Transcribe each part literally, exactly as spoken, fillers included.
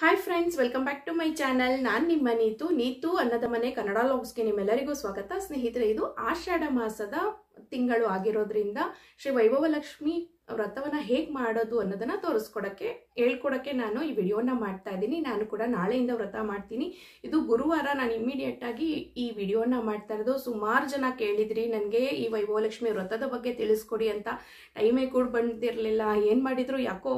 Hi friends, welcome back to my channel. नान निम्म नीतू नीतू अन्नद मने कन्नड व्लॉग्स गे निम्मेल्लरिगू स्वागत स्नेहितरे। इदु आषाढ़ मासद तिंगळु आगिरोद्रिंद श्री वैभव लक्ष्मी व्रतवन्न हेगे माडोदु अन्नदन्न तोरिसिकोडक्के हेळिकोडक्के नानु ई विडियोवन्न माड्ता इदीनि। नानु कूड नाळेयिंद व्रत माड्तीनि। इदु गुरुवार नानु इमिडियेट आगि ई विडियोवन्न माड्ता इरोदु। सुमारु जन केळिद्रि ननगे ई वैभव लक्ष्मी व्रतद बग्गे ತಿಳಿಸಿಕೊಡಿ ಅಂತ। टाइमे कूड बंदिरलिल्ल, ಏನ್ ಮಾಡಿದ್ರು ಯಾಕೋ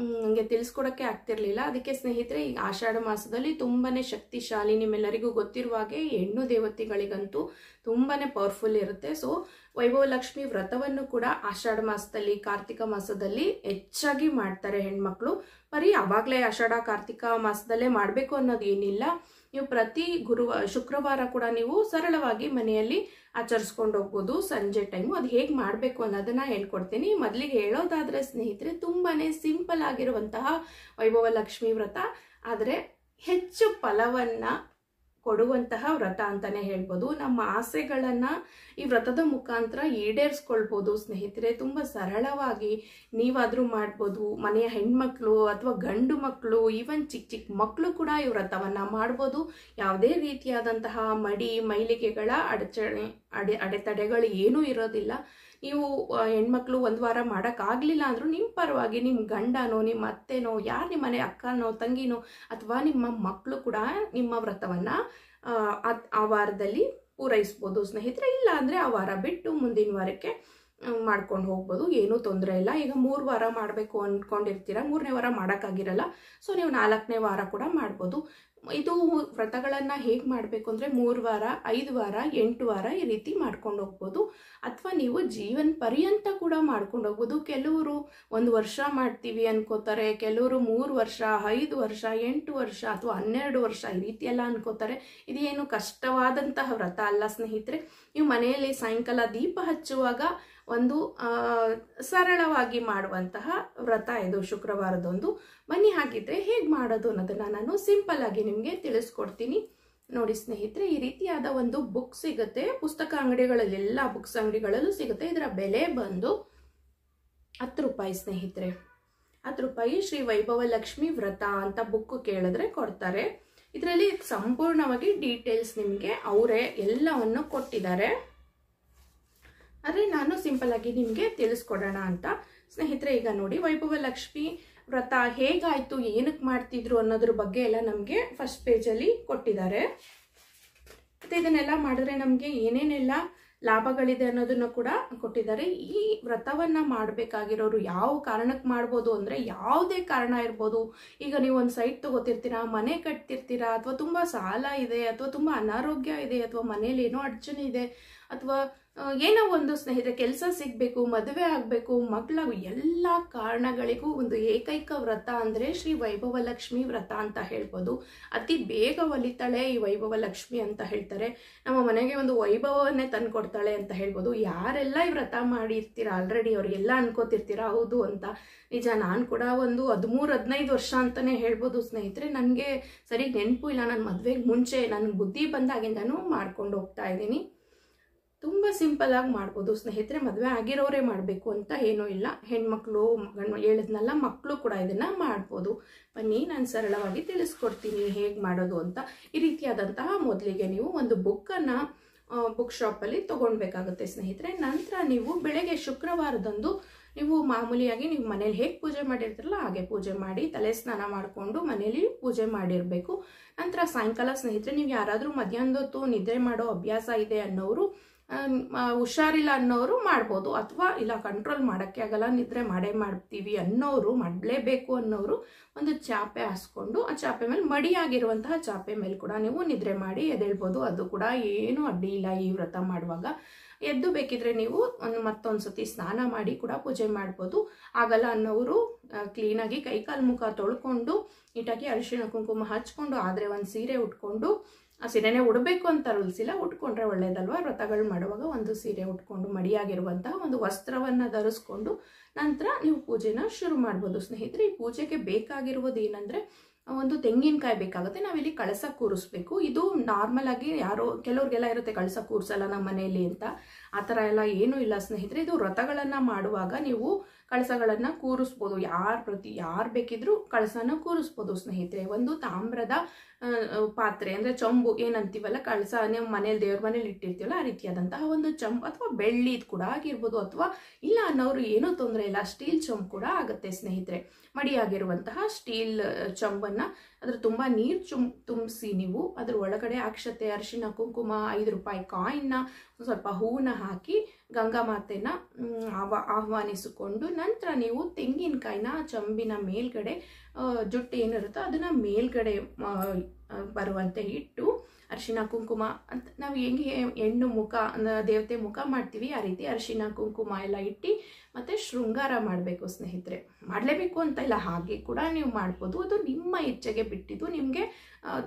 ನನಗೆ ತಿಳಿಸ್ಕೊಡಕ್ಕೆ ಆಗ್ತಿರಲಿಲ್ಲ। ಅದಕ್ಕೆ ಸ್ನೇಹಿತರೆ, ಈ ಆಷಾಢ ಮಾಸದಲ್ಲಿ ತುಂಬಾನೇ ಶಕ್ತಿಶಾಲಿ, ನಿಮ್ಮೆಲ್ಲರಿಗೂ ಗೊತ್ತಿರುವ ಹಾಗೆ ಹೆಣ್ಣು ದೇವತೆಗಳಿಗಂತೂ ತುಂಬಾನೇ ಪವರ್ಫುಲ್ ಇರುತ್ತೆ। ಸೋ ವೈಭವ ಲಕ್ಷ್ಮಿ ವ್ರತವನ್ನು ಕೂಡ ಆಷಾಢ ಮಾಸದಲ್ಲಿ, ಕಾರ್ತಿಕ ಮಾಸದಲ್ಲಿ ಹೆಚ್ಚಾಗಿ ಮಾಡ್ತಾರೆ ಹೆಣ್ಣುಮಕ್ಕಳು। ಬರೀ ಅವಾಗಲೇ ಆಷಾಢ ಕಾರ್ತಿಕ ಮಾಸದಲ್ಲೇ ಮಾಡಬೇಕು ಅನ್ನೋದು ಏನಿಲ್ಲ। ನೀವು ಪ್ರತಿ ಗುರುವಾರ ಶುಕ್ರವಾರ ಕೂಡ ನೀವು ಸರಳವಾಗಿ ಮನೆಯಲ್ಲಿ ಆಚರಿಸಿಕೊಂಡು ಹೋಗಬಹುದು। ಸಂಜೆ ಟೈಮ್ ಅದು ಹೇಗೆ ಮಾಡಬೇಕು ಅನ್ನೋದನ್ನ ಹೇಳ್ಕೊಡ್ತೀನಿ। ಮೊದಲಿಗೆ ಹೇಳೋದಾದ್ರೆ ಸ್ನೇಹಿತರೆ, ತುಂಬಾನೇ ಸಿಂಪಲ್ ಆಗಿರುವಂತಹ ವೈಭವ ಲಕ್ಷ್ಮಿ ವ್ರತ, ಆದರೆ ಹೆಚ್ಚು ಫಲವನ್ನ ಕೊಡುವಂತಹ ವ್ರತ ಅಂತಾನೆ ಹೇಳಬಹುದು। ನಮ್ಮ ಆಸೆಗಳನ್ನ ಈ ವ್ರತದ ಮುಖಾಂತರ ಈಡೇರಿಸಿಕೊಳ್ಳಬಹುದು ಸ್ನೇಹಿತರೆ। ತುಂಬಾ ಸರಳವಾಗಿ ನೀವಾದರೂ ಮಾಡಬಹುದು। ಮನೆಯ ಹೆಣ್ಣುಮಕ್ಕಳು ಅಥವಾ ಗಂಡು ಮಕ್ಕಳು, ಈವನ್ ಚಿಕ್ಕ ಚಿಕ್ಕ ಮಕ್ಕಳು ಕೂಡ ಈ ವ್ರತವನ್ನ ಮಾಡಬಹುದು। ಯಾವುದೇ ರೀತಿಯಾದಂತಹ ಮಡಿ ಮೈಲಿಗೆಗಳ ಅಡಚಣೆ ಅಡೆ ಅಡೆತಡೆಗಳು ಏನೂ ಇರೋದಿಲ್ಲ। ನೀವು ಹೆಣ್ಮಕ್ಳು ಒಂದು ವಾರ ಮಾಡೋಕ್ಕಾಗಲಿಲ್ಲ ಅಂದರೂ ನಿಮ್ಮ ಪರವಾಗಿ ನಿಮ್ಮ ಗಂಡನೋ ನಿಮ್ಮ ಅತ್ತೆನೋ ಯಾರು ನಿಮ್ಮ ಮನೆ ಅಕ್ಕನೋ ತಂಗಿನೋ ಅಥವಾ ನಿಮ್ಮ ಮಕ್ಕಳು ಕೂಡ ನಿಮ್ಮ ವ್ರತವನ್ನು ಆ ವಾರದಲ್ಲಿ ಪೂರೈಸ್ಬೋದು ಸ್ನೇಹಿತರೆ। ಇಲ್ಲ ಅಂದರೆ ಆ ವಾರ ಬಿಟ್ಟು ಮುಂದಿನ ವಾರಕ್ಕೆ ಮಾಡ್ಕೊಂಡು ಹೋಗ್ಬೋದು, ಏನೂ ತೊಂದರೆ ಇಲ್ಲ। ಈಗ ಮೂರು ವಾರ ಮಾಡಬೇಕು ಅಂದ್ಕೊಂಡಿರ್ತೀರ, ಮೂರನೇ ವಾರ ಮಾಡೋಕ್ಕಾಗಿರಲ್ಲ, ಸೊ ನೀವು ನಾಲ್ಕನೇ ವಾರ ಕೂಡ ಮಾಡ್ಬೋದು। ಇದು ವ್ರತಗಳನ್ನು ಹೇಗೆ ಮಾಡಬೇಕು ಅಂದರೆ ಮೂರು ವಾರ, ಐದು ವಾರ, ಎಂಟು ವಾರ ಈ ರೀತಿ ಮಾಡ್ಕೊಂಡು ಹೋಗ್ಬೋದು, ಅಥವಾ ನೀವು ಜೀವನ ಪರ್ಯಂತ ಕೂಡ ಮಾಡ್ಕೊಂಡು ಹೋಗ್ಬೋದು। ಕೆಲವರು ಒಂದು ವರ್ಷ ಮಾಡ್ತೀವಿ ಅನ್ಕೋತಾರೆ, ಕೆಲವರು ಮೂರು ವರ್ಷ, ಐದು ವರ್ಷ, ಎಂಟು ವರ್ಷ ಅಥವಾ ಹನ್ನೆರಡು ವರ್ಷ ಈ ರೀತಿ ಎಲ್ಲ ಅನ್ಕೋತಾರೆ। ಇದೇನು ಕಷ್ಟವಾದಂತಹ ವ್ರತ ಅಲ್ಲ ಸ್ನೇಹಿತರೆ। ನೀವು ಮನೆಯಲ್ಲಿ ಸಾಯಂಕಾಲ ದೀಪ ಹಚ್ಚುವಾಗ ಒಂದು ಸರಳವಾಗಿ ಮಾಡುವಂತಹ ವ್ರತ ಇದು ಶುಕ್ರವಾರದೊಂದು। ಬನ್ನಿ ಹಾಗಿದ್ರೆ ಹೇಗೆ ಮಾಡೋದು ಅನ್ನೋದನ್ನು ನಾನು ಸಿಂಪಲ್ ಆಗಿ ನಿಮಗೆ ತಿಳಿಸ್ಕೊಡ್ತೀನಿ। ನೋಡಿ ಸ್ನೇಹಿತರೆ, ಈ ರೀತಿಯಾದ ಒಂದು ಬುಕ್ ಸಿಗುತ್ತೆ ಪುಸ್ತಕ ಅಂಗಡಿಗಳಲ್ಲಿ, ಎಲ್ಲ ಬುಕ್ಸ್ ಅಂಗಡಿಗಳಲ್ಲೂ ಸಿಗುತ್ತೆ। ಇದರ ಬೆಲೆ ಬಂದು ಹತ್ತು ರೂಪಾಯಿ ಸ್ನೇಹಿತರೆ, ಹತ್ತು ರೂಪಾಯಿ ಶ್ರೀ ವೈಭವ ಲಕ್ಷ್ಮಿ ವ್ರತ ಅಂತ ಬುಕ್ ಕೇಳಿದ್ರೆ ಕೊಡ್ತಾರೆ। ಇದರಲ್ಲಿ ಸಂಪೂರ್ಣವಾಗಿ ಡೀಟೇಲ್ಸ್ ನಿಮಗೆ ಅವರೇ ಎಲ್ಲವನ್ನು ಕೊಟ್ಟಿದ್ದಾರೆ, ಆದರೆ ನಾನು ಸಿಂಪಲ್ ಆಗಿ ನಿಮಗೆ ತಿಳಿಸ್ಕೊಡೋಣ ಅಂತ ಸ್ನೇಹಿತರೆ। ಈಗ ನೋಡಿ, ವೈಭವ ಲಕ್ಷ್ಮಿ ವ್ರತ ಹೇಗಾಯಿತು, ಏನಕ್ಕೆ ಮಾಡ್ತಿದ್ರು ಅನ್ನೋದ್ರ ಬಗ್ಗೆ ಎಲ್ಲ ನಮಗೆ ಫಸ್ಟ್ ಪೇಜಲ್ಲಿ ಕೊಟ್ಟಿದ್ದಾರೆ। ಮತ್ತು ಇದನ್ನೆಲ್ಲ ಮಾಡಿದ್ರೆ ನಮಗೆ ಏನೇನೆಲ್ಲ ಲಾಭಗಳಿದೆ ಅನ್ನೋದನ್ನು ಕೂಡ ಕೊಟ್ಟಿದ್ದಾರೆ। ಈ ವ್ರತವನ್ನು ಮಾಡಬೇಕಾಗಿರೋರು ಯಾವ ಕಾರಣಕ್ಕೆ ಮಾಡ್ಬೋದು ಅಂದರೆ ಯಾವುದೇ ಕಾರಣ ಇರ್ಬೋದು। ಈಗ ನೀವು ಒಂದು ಸೈಟ್ ತೊಗೋತಿರ್ತೀರಾ, ಮನೆ ಕಟ್ತಿರ್ತೀರಾ, ಅಥವಾ ತುಂಬ ಸಾಲ ಇದೆ, ಅಥವಾ ತುಂಬ ಅನಾರೋಗ್ಯ ಇದೆ, ಅಥವಾ ಮನೇಲಿ ಏನೋ ಅಡಚಣೆ ಇದೆ, ಅಥವಾ ಏನೋ ಒಂದು ಸ್ನೇಹಿತರೆ ಕೆಲಸ ಸಿಗಬೇಕು, ಮದುವೆ ಆಗಬೇಕು, ಮಕ್ಕಳಾಗು, ಎಲ್ಲ ಕಾರಣಗಳಿಗೂ ಒಂದು ಏಕೈಕ ವ್ರತ ಅಂದರೆ ಶ್ರೀ ವೈಭವ ಲಕ್ಷ್ಮಿ ವ್ರತ ಅಂತ ಹೇಳ್ಬೋದು। ಅತಿ ಬೇಗ ಒಲಿತಾಳೆ ಈ ವೈಭವ ಲಕ್ಷ್ಮಿ ಅಂತ ಹೇಳ್ತಾರೆ, ನಮ್ಮ ಮನೆಗೆ ಒಂದು ವೈಭವವನ್ನೇ ತಂದುಕೊಡ್ತಾಳೆ ಅಂತ ಹೇಳ್ಬೋದು। ಯಾರೆಲ್ಲ ಈ ವ್ರತ ಮಾಡಿರ್ತೀರಾ ಆಲ್ರೆಡಿ ಅವರಿಗೆಲ್ಲ ಅನ್ಕೋತಿರ್ತೀರಾ ಹೌದು ಅಂತ, ನಿಜ ನಾನು ಕೂಡ ಒಂದು ಹದಿಮೂರು ಹದಿನೈದು ವರ್ಷ ಅಂತಲೇ ಹೇಳ್ಬೋದು ಸ್ನೇಹಿತರೆ। ನನಗೆ ಸರಿ ನೆನಪು ಇಲ್ಲ, ನನ್ನ ಮದುವೆಗೆ ಮುಂಚೆ ನನಗೆ ಬುದ್ಧಿ ಬಂದಾಗಿಂದನೂ ಮಾಡ್ಕೊಂಡು ಹೋಗ್ತಾ ಇದ್ದೀನಿ। ತುಂಬ ಸಿಂಪಲ್ಲಾಗಿ ಮಾಡ್ಬೋದು ಸ್ನೇಹಿತರೆ, ಮದುವೆ ಆಗಿರೋರೇ ಮಾಡಬೇಕು ಅಂತ ಏನೂ ಇಲ್ಲ। ಹೆಣ್ಮಕ್ಳು ಗಂಡು ಹೇಳಿದ್ನಲ್ಲ, ಮಕ್ಕಳು ಕೂಡ ಇದನ್ನು ಮಾಡ್ಬೋದು। ಬನ್ನಿ ನಾನು ಸರಳವಾಗಿ ತಿಳಿಸ್ಕೊಡ್ತೀನಿ ಹೇಗೆ ಮಾಡೋದು ಅಂತ। ಈ ರೀತಿಯಾದಂತಹ ಮೊದಲಿಗೆ ನೀವು ಒಂದು ಬುಕ್ಕನ್ನು ಬುಕ್ ಶಾಪಲ್ಲಿ ತೊಗೊಳ್ಬೇಕಾಗುತ್ತೆ ಸ್ನೇಹಿತರೆ। ನಂತರ ನೀವು ಬೆಳಗ್ಗೆ ಶುಕ್ರವಾರದಂದು ನೀವು ಮಾಮೂಲಿಯಾಗಿ ನೀವು ಮನೇಲಿ ಹೇಗೆ ಪೂಜೆ ಮಾಡಿರ್ತೀರಲ್ಲ ಹಾಗೆ ಪೂಜೆ ಮಾಡಿ ತಲೆ ಸ್ನಾನ ಮಾಡಿಕೊಂಡು ಮನೇಲಿ ಪೂಜೆ ಮಾಡಿರಬೇಕು। ನಂತರ ಸಾಯಂಕಾಲ ಸ್ನೇಹಿತರೆ, ನೀವು ಯಾರಾದರೂ ಮಧ್ಯಾಹ್ನದೊತ್ತು ನಿದ್ರೆ ಮಾಡೋ ಅಭ್ಯಾಸ ಇದೆ ಅನ್ನೋರು, ಹುಷಾರಿಲ್ಲ ಅನ್ನೋರು ಮಾಡ್ಬೋದು, ಅಥವಾ ಇಲ್ಲ ಕಂಟ್ರೋಲ್ ಮಾಡೋಕ್ಕೆ ಆಗಲ್ಲ ನಿದ್ರೆ ಮಾಡೇ ಮಾಡ್ತೀವಿ ಅನ್ನೋರು, ಮಾಡಲೇಬೇಕು ಅನ್ನೋರು ಒಂದು ಚಾಪೆ ಹಾಸ್ಕೊಂಡು ಆ ಚಾಪೆ ಮೇಲೆ ಮಡಿಯಾಗಿರುವಂತಹ ಚಾಪೆ ಮೇಲೆ ಕೂಡ ನೀವು ನಿದ್ರೆ ಮಾಡಿ ಎದ್ದೇಳ್ಬೋದು। ಅದು ಕೂಡ ಏನೂ ಅಡ್ಡಿ ಇಲ್ಲ ಈ ವ್ರತ ಮಾಡುವಾಗ। ಎದ್ದು ಬೇಕಿದ್ರೆ ನೀವು ಒಂದು ಮತ್ತೊಂದು ಸತಿ ಸ್ನಾನ ಮಾಡಿ ಕೂಡ ಪೂಜೆ ಮಾಡ್ಬೋದು। ಆಗಲ್ಲ ಅನ್ನೋರು ಕ್ಲೀನಾಗಿ ಕೈಕಾಲು ಮುಖ ತೊಳ್ಕೊಂಡು ನೀಟಾಗಿ ಅರಶಿಣ ಕುಂಕುಮ ಹಚ್ಕೊಂಡು, ಆದರೆ ಒಂದು ಸೀರೆ ಉಟ್ಕೊಂಡು, ಆ ಸೀರೆನೇ ಉಡಬೇಕು ಅಂತ ರೂಲ್ಸಿಲ್ಲ, ಉಟ್ಕೊಂಡ್ರೆ ಒಳ್ಳೇದಲ್ವ, ವ್ರತಗಳು ಮಾಡುವಾಗ ಒಂದು ಸೀರೆ ಉಟ್ಕೊಂಡು ಮಡಿಯಾಗಿರುವಂತಹ ಒಂದು ವಸ್ತ್ರವನ್ನು ಧರಿಸ್ಕೊಂಡು ನಂತರ ನೀವು ಪೂಜೆನ ಶುರು ಮಾಡ್ಬೋದು ಸ್ನೇಹಿತರೆ। ಈ ಪೂಜೆಗೆ ಬೇಕಾಗಿರುವುದು ಏನಂದರೆ ಒಂದು ತೆಂಗಿನಕಾಯಿ ಬೇಕಾಗುತ್ತೆ, ನಾವಿಲ್ಲಿ ಕಳಸ ಕೂರಿಸ್ಬೇಕು। ಇದು ನಾರ್ಮಲ್ ಆಗಿ ಯಾರೋ ಕೆಲವ್ರಿಗೆಲ್ಲ ಇರುತ್ತೆ ಕಳಸ ಕೂರಿಸಲ್ಲ ನಮ್ಮ ಮನೆಯಲ್ಲಿ ಅಂತ, ಆ ಥರ ಎಲ್ಲ ಏನೂ ಇಲ್ಲ ಸ್ನೇಹಿತರೆ। ಇದು ವ್ರತಗಳನ್ನು ಮಾಡುವಾಗ ನೀವು ಕಳಸಗಳನ್ನು ಕೂರಿಸಬಹುದು. ಯಾರು ಪ್ರತಿ ಯಾರು ಬೇಕಿದ್ರೂ ಕಳಸನ ಕೂರಿಸಬಹುದು ಸ್ನೇಹಿತರೆ. ಒಂದು ತಾಮ್ರದ ಪಾತ್ರೆ ಅಂದ್ರೆ ಚಂಬು ಏನಂತೀವಲ್ಲ, ಕಳಸ ನೀವು ಮನೆಯಲ್ಲಿ ದೇವರ ಮನೆಯಲ್ಲಿ ಇಟ್ಟಿರ್ತೀವಲ್ಲ ಆ ರೀತಿಯಾದಂತಹ ಒಂದು ಚಂಬು, ಅಥವಾ ಬೆಳ್ಳಿದು ಕೂಡ ಆಗಿರ್ಬೋದು, ಅಥವಾ ಇಲ್ಲ ಅನ್ನೋರು ಏನೂ ತೊಂದರೆ ಇಲ್ಲ ಸ್ಟೀಲ್ ಚಂಬು ಕೂಡ ಆಗುತ್ತೆ ಸ್ನೇಹಿತರೆ. ಮಡಿಯಾಗಿರುವಂತಹ ಸ್ಟೀಲ್ ಚಂಬನ್ನು ಅದ್ರ ತುಂಬ ನೀರು ಚುಮ್ ತುಂಬಿಸಿ ನೀವು ಅದ್ರ ಒಳಗಡೆ ಅಕ್ಷತೆ, ಅರಶಿಣ, ಕುಂಕುಮ, ಐದು ರೂಪಾಯಿ ಕಾಯಿನ್ನ, ಸ್ವಲ್ಪ ಹೂವನ್ನ ಹಾಕಿ ಗಂಗಾ ಮಾತೆನ ಆಹ್ವಾ ಆಹ್ವಾನಿಸಿಕೊಂಡು ನಂತರ ನೀವು ತೆಂಗಿನಕಾಯಿನ ಚಂಬಿನ ಮೇಲ್ಗಡೆ ಜುಟ್ಟು ಏನಿರುತ್ತೋ ಅದನ್ನು ಮೇಲ್ಗಡೆ ಬರುವಂತೆ ಇಟ್ಟು ಅರಿಶಿನ ಕುಂಕುಮ ಅಂತ ನಾವು ಹೆಂಗೆ ಹೆಣ್ಣು ಮುಖ ದೇವತೆ ಮುಖ ಮಾಡ್ತೀವಿ ಆ ರೀತಿ ಅರಿಶಿನ ಕುಂಕುಮ ಎಲ್ಲ ಇಟ್ಟು ಮತ್ತು ಶೃಂಗಾರ ಮಾಡಬೇಕು ಸ್ನೇಹಿತರೆ. ಮಾಡಲೇಬೇಕು ಅಂತ ಇಲ್ಲ, ಹಾಗೆ ಕೂಡ ನೀವು ಮಾಡ್ಬೋದು, ಅದು ನಿಮ್ಮ ಇಚ್ಛೆಗೆ ಬಿಟ್ಟಿದ್ದು. ನಿಮಗೆ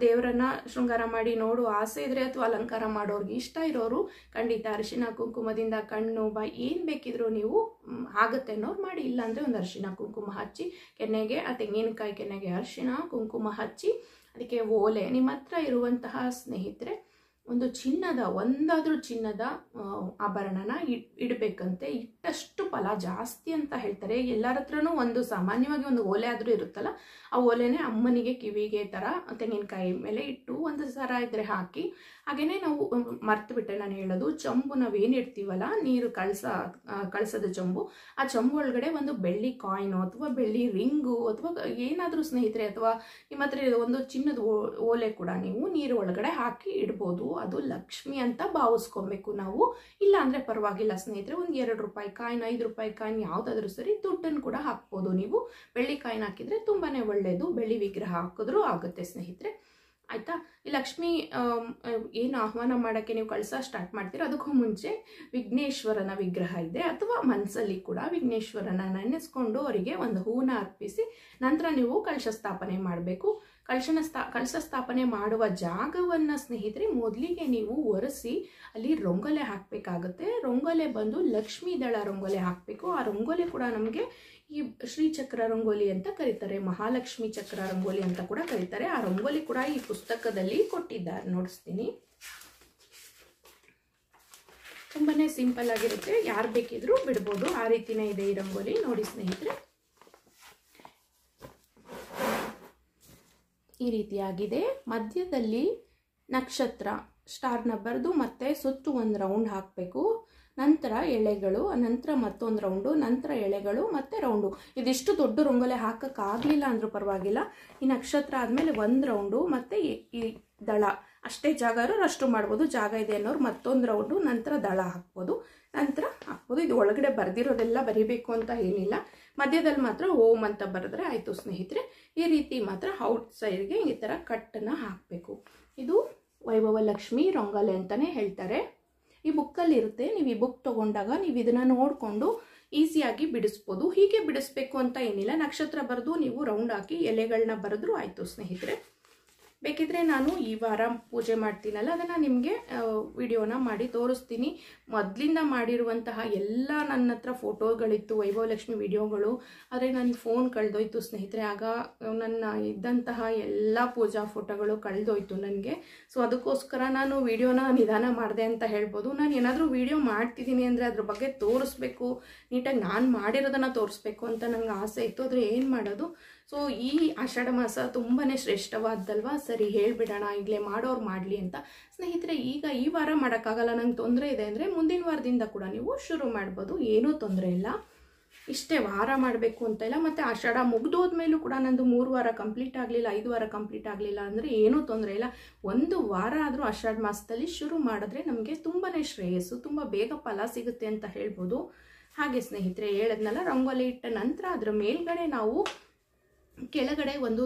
ದೇವರನ್ನು ಶೃಂಗಾರ ಮಾಡಿ ನೋಡು ಆಸೆ ಇದ್ದರೆ ಅಥವಾ ಅಲಂಕಾರ ಮಾಡೋರಿಗೆ ಇಷ್ಟ ಇರೋರು ಖಂಡಿತ ಅರಿಶಿನ ಕುಂಕುಮದಿಂದ ಕಣ್ಣು ಬಾ ಏನು ಬೇಕಿದ್ರೂ ನೀವು ಆಗುತ್ತೆ ಅನ್ನೋರು ಮಾಡಿ, ಇಲ್ಲಾಂದರೆ ಒಂದು ಅರಿಶಿನ ಕುಂಕುಮ ಹಚ್ಚಿ ಕೆನ್ನೆಗೆ ಆ ತೆಂಗಿನಕಾಯಿ ಕೆನ್ನೆಗೆ ಅರಿಶಿನ ಕುಂಕುಮ ಹಚ್ಚಿ ಅದಕ್ಕೆ ಓಲೆ ನಿಮ್ಮ ಹತ್ರ ಇರುವಂತಹ ಸ್ನೇಹಿತರೆ ಒಂದು ಚಿನ್ನದ ಒಂದಾದರೂ ಚಿನ್ನದ ಆಭರಣನ ಇಡ್ ಇಡಬೇಕಂತೆ ಇಟ್ಟಷ್ಟು ಫಲ ಜಾಸ್ತಿ ಅಂತ ಹೇಳ್ತಾರೆ. ಎಲ್ಲರ ಹತ್ರನೂ ಒಂದು ಸಾಮಾನ್ಯವಾಗಿ ಒಂದು ಓಲೆ ಆದರೂ ಇರುತ್ತಲ್ಲ, ಆ ಓಲೆನೇ ಅಮ್ಮನಿಗೆ ಕಿವಿಗೆ ಥರ ತೆಂಗಿನಕಾಯಿ ಮೇಲೆ ಇಟ್ಟು ಒಂದು ಸರ ಇದ್ರೆ ಹಾಕಿ. ಹಾಗೆಯೇ ನಾವು ಮರ್ತು ಬಿಟ್ಟೆ ನಾನು ಹೇಳೋದು, ಚಂಬು ನಾವೇನು ಇಡ್ತೀವಲ್ಲ ನೀರು ಕಳಸ ಕಳಸದ ಚಂಬು, ಆ ಚಂಬು ಒಳಗಡೆ ಒಂದು ಬೆಳ್ಳಿ ಕಾಯಿನು ಅಥವಾ ಬೆಳ್ಳಿ ರಿಂಗು ಅಥವಾ ಏನಾದರೂ ಸ್ನೇಹಿತರೆ, ಅಥವಾ ನಿಮ್ಮ ಹತ್ರ ಒಂದು ಚಿನ್ನದ ಓಲೆ ಕೂಡ ನೀವು ನೀರು ಒಳಗಡೆ ಹಾಕಿ ಇಡ್ಬೋದು. ಅದು ಲಕ್ಷ್ಮಿ ಅಂತ ಭಾವಿಸ್ಕೊಬೇಕು ನಾವು, ಇಲ್ಲ ಅಂದ್ರೆ ಪರವಾಗಿಲ್ಲ ಸ್ನೇಹಿತರೆ. ಒಂದು ಎರಡು ರೂಪಾಯಿ ಕಾಯಿನ್, ಐದು ರೂಪಾಯಿ ಕಾಯಿನ್ ಯಾವ್ದಾದ್ರು ಸರಿ, ದುಡ್ಡನ್ನು ಕೂಡ ಹಾಕ್ಬೋದು ನೀವು. ಬೆಳ್ಳಿ ಕಾಯಿನ್ ಹಾಕಿದ್ರೆ ತುಂಬಾನೇ ಒಳ್ಳೆಯದು, ಬೆಳ್ಳಿ ವಿಗ್ರಹ ಹಾಕಿದ್ರೂ ಆಗುತ್ತೆ ಸ್ನೇಹಿತರೆ. ಆಯಿತಾ, ಈ ಲಕ್ಷ್ಮಿ ಏನು ಆಹ್ವಾನ ಮಾಡೋಕ್ಕೆ ನೀವು ಕಳಸ ಸ್ಟಾರ್ಟ್ ಮಾಡ್ತೀರೋ ಅದಕ್ಕೂ ಮುಂಚೆ ವಿಘ್ನೇಶ್ವರನ ವಿಗ್ರಹ ಇದೆ ಅಥವಾ ಮನಸ್ಸಲ್ಲಿ ಕೂಡ ವಿಘ್ನೇಶ್ವರನ ನೆನೆಸ್ಕೊಂಡು ಅವರಿಗೆ ಒಂದು ಹೂವನ್ನ ಅರ್ಪಿಸಿ ನಂತರ ನೀವು ಕಳಶ ಸ್ಥಾಪನೆ ಮಾಡಬೇಕು. ಕಳಶನ ಸ್ಥಾ ಕಳಶ ಸ್ಥಾಪನೆ ಮಾಡುವ ಜಾಗವನ್ನು ಸ್ನೇಹಿತರೆ ಮೊದಲಿಗೆ ನೀವು ಒರೆಸಿ ಅಲ್ಲಿ ರಂಗೋಲೆ ಹಾಕಬೇಕಾಗುತ್ತೆ. ರಂಗೋಲೆ ಬಂದು ಲಕ್ಷ್ಮೀ ದಳ ರಂಗೋಲೆ ಹಾಕಬೇಕು. ಆ ರಂಗೋಲೆ ಕೂಡ ನಮಗೆ ಈ ಶ್ರೀ ಚಕ್ರ ರಂಗೋಲಿ ಅಂತ ಕರೀತಾರೆ, ಮಹಾಲಕ್ಷ್ಮಿ ಚಕ್ರ ರಂಗೋಲಿ ಅಂತ ಕೂಡ ಕರೀತಾರೆ. ಆ ರಂಗೋಲಿ ಕೂಡ ಈ ಪುಸ್ತಕದಲ್ಲಿ ಕೊಟ್ಟಿದ್ದಾರೆ, ನೋಡಿಸ್ತೀನಿ. ತುಂಬಾ ಸಿಂಪಲ್ ಆಗಿರುತ್ತೆ, ಯಾರು ಬೇಕಿದ್ರೂ ಬಿಡ್ಬೋದು, ಆ ರೀತಿನೇ ಇದೆ ಈ ರಂಗೋಲಿ. ನೋಡಿ ಸ್ನೇಹಿತರೆ, ಈ ರೀತಿಯಾಗಿದೆ. ಮಧ್ಯದಲ್ಲಿ ನಕ್ಷತ್ರ ಸ್ಟಾರ್ನ ಬರೆದು ಮತ್ತೆ ಸುತ್ತು ಒಂದು ರೌಂಡ್ ಹಾಕಬೇಕು, ನಂತರ ಎಳೆಗಳು, ನಂತರ ಮತ್ತೊಂದು ರೌಂಡು, ನಂತರ ಎಳೆಗಳು, ಮತ್ತೆ ರೌಂಡು. ಇದಿಷ್ಟು ದೊಡ್ಡ ರಂಗೋಲೆ ಹಾಕೋಕ್ಕಾಗಲಿಲ್ಲ ಅಂದರೂ ಪರವಾಗಿಲ್ಲ, ಈ ನಕ್ಷತ್ರ ಆದಮೇಲೆ ಒಂದು ರೌಂಡು, ಮತ್ತು ಈ ದಳ ಅಷ್ಟೇ ಜಾಗ ಇರೋರು ಅಷ್ಟು ಮಾಡ್ಬೋದು, ಜಾಗ ಇದೆ ಅನ್ನೋರು ಮತ್ತೊಂದು ರೌಂಡು, ನಂತರ ದಳ ಹಾಕ್ಬೋದು, ನಂತರ ಹಾಕ್ಬೋದು. ಇದು ಒಳಗಡೆ ಬರೆದಿರೋದೆಲ್ಲ ಬರಿಬೇಕು ಅಂತ ಏನಿಲ್ಲ, ಮಧ್ಯದಲ್ಲಿ ಮಾತ್ರ ಓಮ್ ಅಂತ ಬರೆದ್ರೆ ಆಯಿತು ಸ್ನೇಹಿತರೆ. ಈ ರೀತಿ ಮಾತ್ರ ಔಟ್ ಸೈಡ್ಗೆ ಈ ಥರ ಕಟ್ಟನ್ನು ಹಾಕಬೇಕು. ಇದು ವೈಭವ ಲಕ್ಷ್ಮಿ ರಂಗೋಲೆ ಅಂತಲೇ ಹೇಳ್ತಾರೆ. ಈ ಬುಕ್ಕಲ್ಲಿ ಇರುತ್ತೆ, ನೀವು ಈ ಬುಕ್ ತೊಗೊಂಡಾಗ ನೀವು ಇದನ್ನು ನೋಡಿಕೊಂಡು ಈಸಿಯಾಗಿ ಬಿಡಿಸ್ಬೋದು. ಹೀಗೆ ಬಿಡಿಸ್ಬೇಕು ಅಂತ ಏನಿಲ್ಲ, ನಕ್ಷತ್ರ ಬರೆದು ನೀವು ರೌಂಡ್ ಹಾಕಿ ಎಲೆಗಳನ್ನ ಬರೆದ್ರೂ ಆಯಿತು ಸ್ನೇಹಿತರೆ. ಬೇಕಿದ್ರೆ ನಾನು ಈ ವಾರ ಪೂಜೆ ಮಾಡ್ತೀನಲ್ಲ ಅದನ್ನು ನಿಮಗೆ ವಿಡಿಯೋನ ಮಾಡಿ ತೋರಿಸ್ತೀನಿ. ಮೊದಲಿಂದ ಮಾಡಿರುವಂತಹ ಎಲ್ಲ ನನ್ನ ಹತ್ರ ಫೋಟೋಗಳಿತ್ತು, ವೈಭವಲಕ್ಷ್ಮಿ ವಿಡಿಯೋಗಳು. ಆದರೆ ನನ್ನ ಫೋನ್ ಕಳೆದೋಯ್ತು ಸ್ನೇಹಿತರೆ, ಆಗ ನನ್ನ ಇದ್ದಂತಹ ಎಲ್ಲ ಪೂಜಾ ಫೋಟೋಗಳು ಕಳೆದೋಯ್ತು ನನಗೆ. ಸೊ ಅದಕ್ಕೋಸ್ಕರ ನಾನು ವಿಡಿಯೋನ ನಿಧಾನ ಮಾಡಿದೆ ಅಂತ ಹೇಳ್ಬೋದು. ನಾನು ಏನಾದರೂ ವಿಡಿಯೋ ಮಾಡ್ತಿದ್ದೀನಿ ಅಂದರೆ ಅದ್ರ ಬಗ್ಗೆ ತೋರಿಸ್ಬೇಕು, ನೀಟಾಗಿ ನಾನು ಮಾಡಿರೋದನ್ನು ತೋರಿಸ್ಬೇಕು ಅಂತ ನನಗೆ ಆಸೆ ಇತ್ತು. ಆದರೆ ಏನು ಮಾಡೋದು, ಸೊ ಈ ಆಷಾಢ ಮಾಸ ತುಂಬಾ ಶ್ರೇಷ್ಠವಾದ್ದಲ್ವಾ, ಸರಿ ಹೇಳಿಬಿಡೋಣ ಈಗಲೇ ಮಾಡೋರು ಮಾಡಲಿ ಅಂತ. ಸ್ನೇಹಿತರೆ ಈಗ ಈ ವಾರ ಮಾಡೋಕ್ಕಾಗಲ್ಲ, ನಂಗೆ ತೊಂದರೆ ಇದೆ ಅಂದರೆ ಮುಂದಿನ ವಾರದಿಂದ ಕೂಡ ನೀವು ಶುರು ಮಾಡ್ಬೋದು, ಏನೂ ತೊಂದರೆ ಇಲ್ಲ. ಇಷ್ಟೇ ವಾರ ಮಾಡಬೇಕು ಅಂತ ಇಲ್ಲ. ಮತ್ತು ಆಷಾಢ ಮುಗಿದೋದ್ಮೇಲೂ ಕೂಡ ನಂದು ಮೂರು ವಾರ ಕಂಪ್ಲೀಟ್ ಆಗಲಿಲ್ಲ, ಐದು ವಾರ ಕಂಪ್ಲೀಟ್ ಆಗಲಿಲ್ಲ ಅಂದರೆ ಏನೂ ತೊಂದರೆ ಇಲ್ಲ. ಒಂದು ವಾರ ಆದರೂ ಆಷಾಢ ಮಾಸದಲ್ಲಿ ಶುರು ಮಾಡಿದ್ರೆ ನಮಗೆ ತುಂಬಾ ಶ್ರೇಯಸ್ಸು, ತುಂಬ ಬೇಗ ಫಲ ಸಿಗುತ್ತೆ ಅಂತ ಹೇಳ್ಬೋದು. ಹಾಗೆ ಸ್ನೇಹಿತರೆ ಹೇಳದ್ನಲ್ಲ, ರಂಗೋಲಿ ಇಟ್ಟ ನಂತರ ಅದರ ಮೇಲ್ಗಡೆ ನಾವು ಕೆಳಗಡೆ ಒಂದು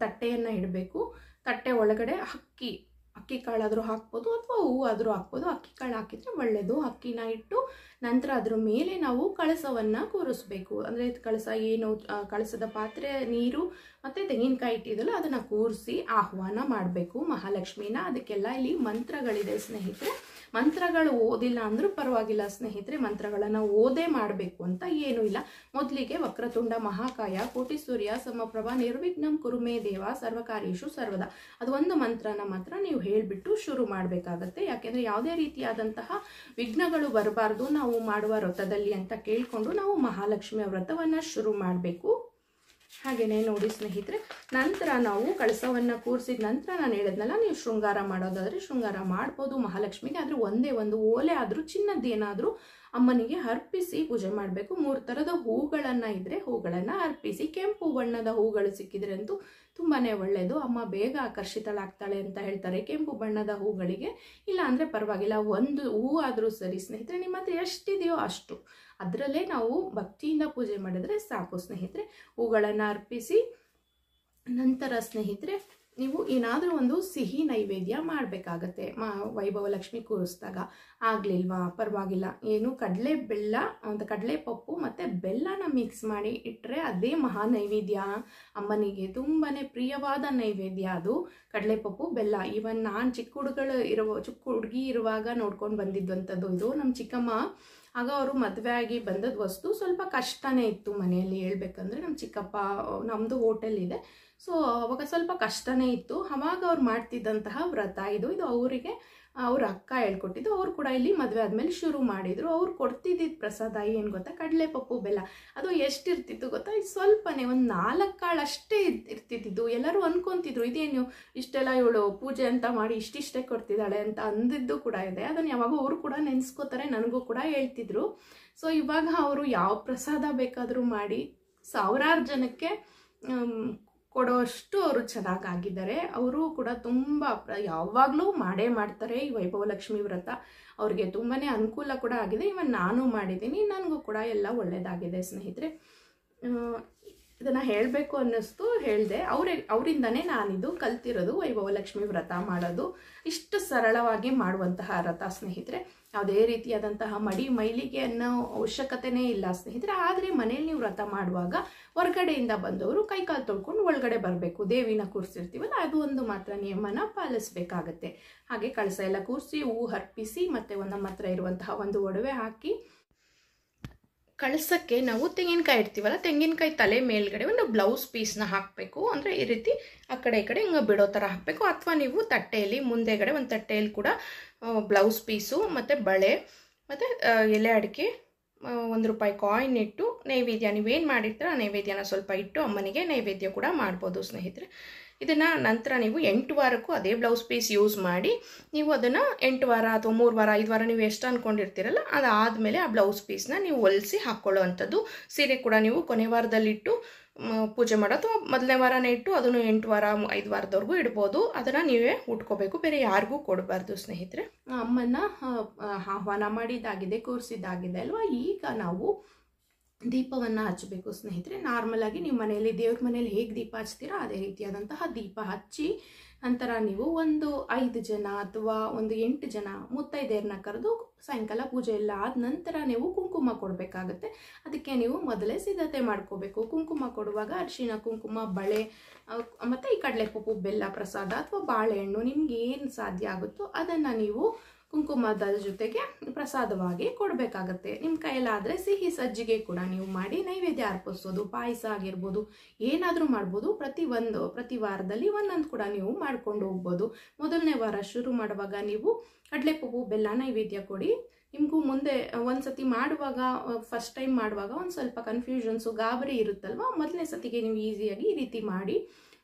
ತಟ್ಟೆಯನ್ನು ಇಡಬೇಕು. ತಟ್ಟೆ ಒಳಗಡೆ ಅಕ್ಕಿ ಅಕ್ಕಿ ಕಾಳಾದರೂ ಹಾಕ್ಬೋದು ಅಥವಾ ಹೂವಾದರೂ ಹಾಕ್ಬೋದು. ಅಕ್ಕಿ ಕಾಳು ಹಾಕಿದರೆ ಒಳ್ಳೆಯದು. ಅಕ್ಕಿನ ಇಟ್ಟು ನಂತರ ಅದ್ರ ಮೇಲೆ ನಾವು ಕಳಸವನ್ನು ಕೂರಿಸ್ಬೇಕು. ಅಂದರೆ ಕಳಸ ಏನು ಕಳಸದ ಪಾತ್ರೆ, ನೀರು ಮತ್ತು ತೆಂಗಿನಕಾಯಿ ಇಟ್ಟಿದ್ದಲ್ಲ ಅದನ್ನು ಕೂರಿಸಿ ಆಹ್ವಾನ ಮಾಡಬೇಕು ಮಹಾಲಕ್ಷ್ಮಿನ. ಅದಕ್ಕೆಲ್ಲ ಇಲ್ಲಿ ಮಂತ್ರಗಳಿದೆ ಸ್ನೇಹಿತರೆ. ಮಂತ್ರಗಳು ಓದಿಲ್ಲ ಅಂದರೂ ಪರವಾಗಿಲ್ಲ ಸ್ನೇಹಿತರೆ, ಮಂತ್ರಗಳನ್ನು ಓದೇ ಮಾಡಬೇಕು ಅಂತ ಏನೂ ಇಲ್ಲ. ಮೊದಲಿಗೆ ವಕ್ರತುಂಡ ಮಹಾಕಾಯ ಕೋಟಿ ಸೂರ್ಯ ಸಮಪ್ರಭಾ ನಿರ್ವಿಘ್ನಂ ಕುರುಮೇ ದೇವ ಸರ್ವಕಾರ್ಯೇಷು ಸರ್ವದಾ, ಅದು ಒಂದು ಮಂತ್ರನ ಮಾತ್ರ ನೀವು ಹೇಳಿಬಿಟ್ಟು ಶುರು ಮಾಡಬೇಕಾಗತ್ತೆ. ಯಾಕೆಂದರೆ ಯಾವುದೇ ರೀತಿಯಾದಂತಹ ವಿಘ್ನಗಳು ಬರಬಾರ್ದು, ನಾವು ನಾವು ಮಾಡುವ ವ್ರತದಲ್ಲಿ ಅಂತ ಕೇಳಿಕೊಂಡು ನಾವು ಮಹಾಲಕ್ಷ್ಮಿಯ ವ್ರತವನ್ನು ಶುರು ಮಾಡಬೇಕು. ಹಾಗೇನೇ ನೋಡಿ ಸ್ನೇಹಿತರೆ, ನಂತರ ನಾವು ಕಳಸವನ್ನು ಕೂರಿಸಿದ ನಂತರ ನಾನು ಹೇಳಿದ್ನಲ್ಲ, ನೀವು ಶೃಂಗಾರ ಮಾಡೋದಾದರೆ ಶೃಂಗಾರ ಮಾಡ್ಬೋದು ಮಹಾಲಕ್ಷ್ಮಿಗೆ. ಆದರೆ ಒಂದೇ ಒಂದು ಓಲೆ ಆದರೂ ಚಿನ್ನದ್ದೇನಾದರೂ ಅಮ್ಮನಿಗೆ ಅರ್ಪಿಸಿ ಪೂಜೆ ಮಾಡಬೇಕು. ಮೂರು ಥರದ ಹೂಗಳನ್ನು ಇದ್ದರೆ ಹೂಗಳನ್ನು ಅರ್ಪಿಸಿ, ಕೆಂಪು ಬಣ್ಣದ ಹೂಗಳು ಸಿಕ್ಕಿದ್ರೆ ಅಂತೂ ತುಂಬಾ ಒಳ್ಳೆಯದು, ಅಮ್ಮ ಬೇಗ ಆಕರ್ಷಿತಳಾಗ್ತಾಳೆ ಅಂತ ಹೇಳ್ತಾರೆ ಕೆಂಪು ಬಣ್ಣದ ಹೂಗಳಿಗೆ. ಇಲ್ಲ ಅಂದರೆ ಪರವಾಗಿಲ್ಲ, ಒಂದು ಹೂ ಆದರೂ ಸರಿ ಸ್ನೇಹಿತರೆ, ನಿಮ್ಮ ಹತ್ರ ಎಷ್ಟಿದೆಯೋ ಅಷ್ಟು ಅದರಲ್ಲೇ ನಾವು ಭಕ್ತಿಯಿಂದ ಪೂಜೆ ಮಾಡಿದರೆ ಸಾಕು ಸ್ನೇಹಿತರೆ. ಹೂಗಳನ್ನು ಅರ್ಪಿಸಿ ನಂತರ ಸ್ನೇಹಿತರೆ ನೀವು ಏನಾದರೂ ಒಂದು ಸಿಹಿ ನೈವೇದ್ಯ ಮಾಡಬೇಕಾಗತ್ತೆ ಮಾ ವೈಭವ ಲಕ್ಷ್ಮಿ ಕೂರಿಸಿದಾಗ. ಆಗಲಿಲ್ವಾ ಪರವಾಗಿಲ್ಲ, ಏನು ಕಡಲೆ ಬೆಲ್ಲ ಒಂದು ಕಡಲೆ ಪಪ್ಪು ಮತ್ತು ಬೆಲ್ಲನ ಮಿಕ್ಸ್ ಮಾಡಿ ಇಟ್ಟರೆ ಅದೇ ಮಹಾ ನೈವೇದ್ಯ, ಅಮ್ಮನಿಗೆ ತುಂಬಾ ಪ್ರಿಯವಾದ ನೈವೇದ್ಯ ಅದು ಕಡಲೆ ಪಪ್ಪು ಬೆಲ್ಲ. ಈವನ್ ನಾನು ಚಿಕ್ಕ ಹುಡುಗರು ಇರುವ ಚಿಕ್ಕ ಹುಡುಗಿ ಇರುವಾಗ ನೋಡ್ಕೊಂಡು ಬಂದಿದ್ದಂಥದ್ದು ಇದು ನಮ್ಮ ಚಿಕ್ಕಮ್ಮ. ಆಗ ಅವರು ಮದುವೆ ಆಗಿ ಬಂದದ ವಸ್ತು ಸ್ವಲ್ಪ ಕಷ್ಟನೇ ಇತ್ತು ಮನೆಯಲ್ಲಿ ಹೇಳ್ಬೇಕಂದ್ರೆ. ನಮ್ಮ ಚಿಕ್ಕಪ್ಪ ನಮ್ಮದು ಹೋಟೆಲ್ ಇದೆ, ಸೊ ಅವಾಗ ಸ್ವಲ್ಪ ಕಷ್ಟನೇ ಇತ್ತು. ಆವಾಗ ಅವ್ರು ಮಾಡ್ತಿದ್ದಂತಹ ವ್ರತ ಇದು ಇದು ಅವರಿಗೆ ಅವ್ರ ಅಕ್ಕ ಹೇಳ್ಕೊಟ್ಟಿದ್ದು, ಅವ್ರು ಕೂಡ ಇಲ್ಲಿ ಮದುವೆ ಆದಮೇಲೆ ಶುರು ಮಾಡಿದರು. ಅವ್ರು ಕೊಡ್ತಿದ್ದಿದ್ದು ಪ್ರಸಾದ ಏನು ಗೊತ್ತಾ, ಕಡಲೆ ಪಪ್ಪು ಬೆಲ್ಲ. ಅದು ಎಷ್ಟಿರ್ತಿತ್ತು ಗೊತ್ತಾ, ಸ್ವಲ್ಪನೇ ಒಂದು ನಾಲ್ಕು ಕಾಳು ಅಷ್ಟೇ ಇರ್ತಿದ್ದಿದ್ದು. ಎಲ್ಲರೂ ಅಂದ್ಕೊತಿದ್ರು ಇದೇನು ಇಷ್ಟೆಲ್ಲ ಇವಳು ಪೂಜೆ ಅಂತ ಮಾಡಿ ಇಷ್ಟಿಷ್ಟೇ ಕೊಡ್ತಿದ್ದಾಳೆ ಅಂತ ಅಂದಿದ್ದು ಕೂಡ ಇದೆ. ಅದನ್ನು ಯಾವಾಗ ಅವರು ಕೂಡ ನೆನೆಸ್ಕೋತಾರೆ, ನನಗೂ ಕೂಡ ಹೇಳ್ತಿದ್ರು. ಸೊ ಇವಾಗ ಅವರು ಯಾವ ಪ್ರಸಾದ ಬೇಕಾದರೂ ಮಾಡಿ ಸಾವಿರಾರು ಜನಕ್ಕೆ ಕೊಡೋಷ್ಟು ಅವರು ಚೆನ್ನಾಗಾಗಿದ್ದಾರೆ. ಅವರು ಕೂಡ ತುಂಬ ಯಾವಾಗಲೂ ಮಾಡೇ ಮಾಡ್ತಾರೆ ಈ ವೈಭವಲಕ್ಷ್ಮಿ ವ್ರತ. ಅವ್ರಿಗೆ ತುಂಬಾ ಅನುಕೂಲ ಕೂಡ ಆಗಿದೆ, ಇವನ್ ನಾನು ಮಾಡಿದ್ದೀನಿ, ನನಗೂ ಕೂಡ ಎಲ್ಲ ಒಳ್ಳೆಯದಾಗಿದೆ ಸ್ನೇಹಿತರೆ. ಇದನ್ನು ಹೇಳಬೇಕು ಅನ್ನಿಸ್ತು, ಹೇಳಿದೆ. ಅವರೇ ಅವರಿಂದನೇ ನಾನಿದು ಕಲ್ತಿರೋದು ವೈಭವಲಕ್ಷ್ಮಿ ವ್ರತ ಮಾಡೋದು. ಇಷ್ಟು ಸರಳವಾಗಿ ಮಾಡುವಂತಹ ವ್ರತ ಸ್ನೇಹಿತರೆ, ಯಾವುದೇ ರೀತಿಯಾದಂತಹ ಮಡಿ ಮೈಲಿಗೆ ಅನ್ನೋ ಅವಶ್ಯಕತೆಯೇ ಇಲ್ಲ ಸ್ನೇಹಿತರೆ. ಆದರೆ ಮನೇಲಿ ನೀವು ವ್ರತ ಮಾಡುವಾಗ ಹೊರಗಡೆಯಿಂದ ಬಂದವರು ಕೈಕಾಲು ತೊಳ್ಕೊಂಡು ಒಳಗಡೆ ಬರಬೇಕು. ದೇವಿನ ಕೂರಿಸಿರ್ತೀವಲ್ಲ, ಅದು ಒಂದು ಮಾತ್ರ ನಿಯಮನ ಪಾಲಿಸಬೇಕಾಗತ್ತೆ. ಹಾಗೆ ಕಳಸ ಎಲ್ಲ ಕೂರಿಸಿ ಹೂ ಅರ್ಪಿಸಿ ಮತ್ತು ನಮ್ಮ ಹತ್ರ ಇರುವಂತಹ ಒಂದು ಒಡವೆ ಹಾಕಿ ಕಳಸಕ್ಕೆ ನಾವು ತೆಂಗಿನಕಾಯಿ ಇಡ್ತೀವಲ್ಲ, ತೆಂಗಿನಕಾಯಿ ತಲೆ ಮೇಲ್ಗಡೆ ಒಂದು ಬ್ಲೌಸ್ ಪೀಸ್ನ ಹಾಕಬೇಕು. ಅಂದರೆ ಈ ರೀತಿ ಆ ಕಡೆ ಈ ಕಡೆ ಹಿಂಗೆ ಬಿಡೋ ಥರ ಹಾಕಬೇಕು. ಅಥವಾ ನೀವು ತಟ್ಟೆಯಲ್ಲಿ ಮುಂದೆಗಡೆ ಒಂದು ತಟ್ಟೆಯಲ್ಲಿ ಕೂಡ ಬ್ಲೌಸ್ ಪೀಸು ಮತ್ತು ಬಳೆ ಮತ್ತು ಎಲೆ ಅಡಿಕೆ ಒಂದು ರೂಪಾಯಿ ಕಾಯಿನ್ ಇಟ್ಟು ನೈವೇದ್ಯ ನೀವೇನು ಮಾಡಿರ್ತೀರ ಆ ನೈವೇದ್ಯನ ಸ್ವಲ್ಪ ಇಟ್ಟು ಅಮ್ಮನಿಗೆ ನೈವೇದ್ಯ ಕೂಡ ಮಾಡ್ಬೋದು ಸ್ನೇಹಿತರೆ. ಇದನ್ನು ನಂತರ ನೀವು ಎಂಟು ವಾರಕ್ಕೂ ಅದೇ ಬ್ಲೌಸ್ ಪೀಸ್ ಯೂಸ್ ಮಾಡಿ ನೀವು ಅದನ್ನು ಎಂಟು ವಾರ ಅಥವಾ ಮೂರು ವಾರ ಐದು ವಾರ ನೀವು ಎಷ್ಟು ಅಂದ್ಕೊಂಡಿರ್ತೀರಲ್ಲ ಅದಾದಮೇಲೆ ಆ ಬ್ಲೌಸ್ ಪೀಸ್ನ ನೀವು ಹೊಲಿಸಿ ಹಾಕ್ಕೊಳ್ಳೋ ಅಂಥದ್ದು. ಸೀರೆ ಕೂಡ ನೀವು ಕೊನೆ ವಾರದಲ್ಲಿಟ್ಟು ಪೂಜೆ ಮಾಡೋ ಅಥವಾ ಮೊದಲನೇ ವಾರನೇ ಇಟ್ಟು ಅದನ್ನು ಎಂಟು ವಾರ ಐದು ವಾರದವರೆಗೂ ಇಡ್ಬೋದು. ಅದನ್ನು ನೀವೇ ಉಟ್ಕೋಬೇಕು, ಬೇರೆ ಯಾರಿಗೂ ಕೊಡಬಾರ್ದು ಸ್ನೇಹಿತರೆ. ಅಮ್ಮನ್ನ ಆಹ್ವಾನ ಮಾಡಿದ್ದಾಗಿದೆ, ಕೂರಿಸಿದ್ದಾಗಿದೆ ಅಲ್ವಾ. ಈಗ ನಾವು ದೀಪವನ್ನು ಹಚ್ಚಬೇಕು ಸ್ನೇಹಿತರೆ. ನಾರ್ಮಲಾಗಿ ನೀವು ಮನೆಯಲ್ಲಿ ದೇವ್ರ ಮನೆಯಲ್ಲಿ ಹೇಗೆ ದೀಪ ಹಚ್ತೀರಾ ಅದೇ ರೀತಿಯಾದಂತಹ ದೀಪ ಹಚ್ಚಿ ನಂತರ ನೀವು ಒಂದು ಐದು ಜನ ಅಥವಾ ಒಂದು ಎಂಟು ಜನ ಮುತ್ತೈದೆಯರನ್ನ ಕರೆದು ಸಾಯಂಕಾಲ ಪೂಜೆ ಎಲ್ಲ ಆದ ನಂತರ ನೀವು ಕುಂಕುಮ ಕೊಡಬೇಕಾಗತ್ತೆ. ಅದಕ್ಕೆ ನೀವು ಮೊದಲೇ ಸಿದ್ಧತೆ ಮಾಡ್ಕೋಬೇಕು. ಕುಂಕುಮ ಕೊಡುವಾಗ ಅರಶಿನ, ಕುಂಕುಮ, ಬಳೆ ಮತ್ತು ಈ ಕಡಲೆಪಪ್ಪು, ಬೆಲ್ಲ ಪ್ರಸಾದ ಅಥವಾ ಬಾಳೆಹಣ್ಣು ನಿಮ್ಗೆ ಏನು ಸಾಧ್ಯ ಆಗುತ್ತೋ ಅದನ್ನು ನೀವು ಕುಂಕುಮದ ಜೊತೆಗೆ ಪ್ರಸಾದವಾಗಿ ಕೊಡಬೇಕಾಗತ್ತೆ. ನಿಮ್ಮ ಕೈಯಲ್ಲಾದರೆ ಸಿಹಿ ಸಜ್ಜಿಗೆ ಕೂಡ ನೀವು ಮಾಡಿ ನೈವೇದ್ಯ ಅರ್ಪಿಸೋದು, ಪಾಯಸ ಆಗಿರ್ಬೋದು, ಏನಾದರೂ ಮಾಡ್ಬೋದು. ಪ್ರತಿ ಒಂದು ಪ್ರತಿ ವಾರದಲ್ಲಿ ಒಂದೊಂದು ಕೂಡ ನೀವು ಮಾಡ್ಕೊಂಡು ಹೋಗ್ಬೋದು. ಮೊದಲನೇ ವಾರ ಶುರು ಮಾಡುವಾಗ ನೀವು ಕಡಲೆಪಪ್ಪು ಬೆಲ್ಲ ನೈವೇದ್ಯ ಕೊಡಿ. ನಿಮಗೂ ಮುಂದೆ ಒಂದು ಸತಿ ಮಾಡುವಾಗ ಫಸ್ಟ್ ಟೈಮ್ ಮಾಡುವಾಗ ಒಂದು ಸ್ವಲ್ಪ ಕನ್ಫ್ಯೂಷನ್ಸು ಗಾಬರಿ ಇರುತ್ತಲ್ವ, ಮೊದಲನೇ ಸತಿಗೆ ನೀವು ಈಸಿಯಾಗಿ ಈ ರೀತಿ ಮಾಡಿ.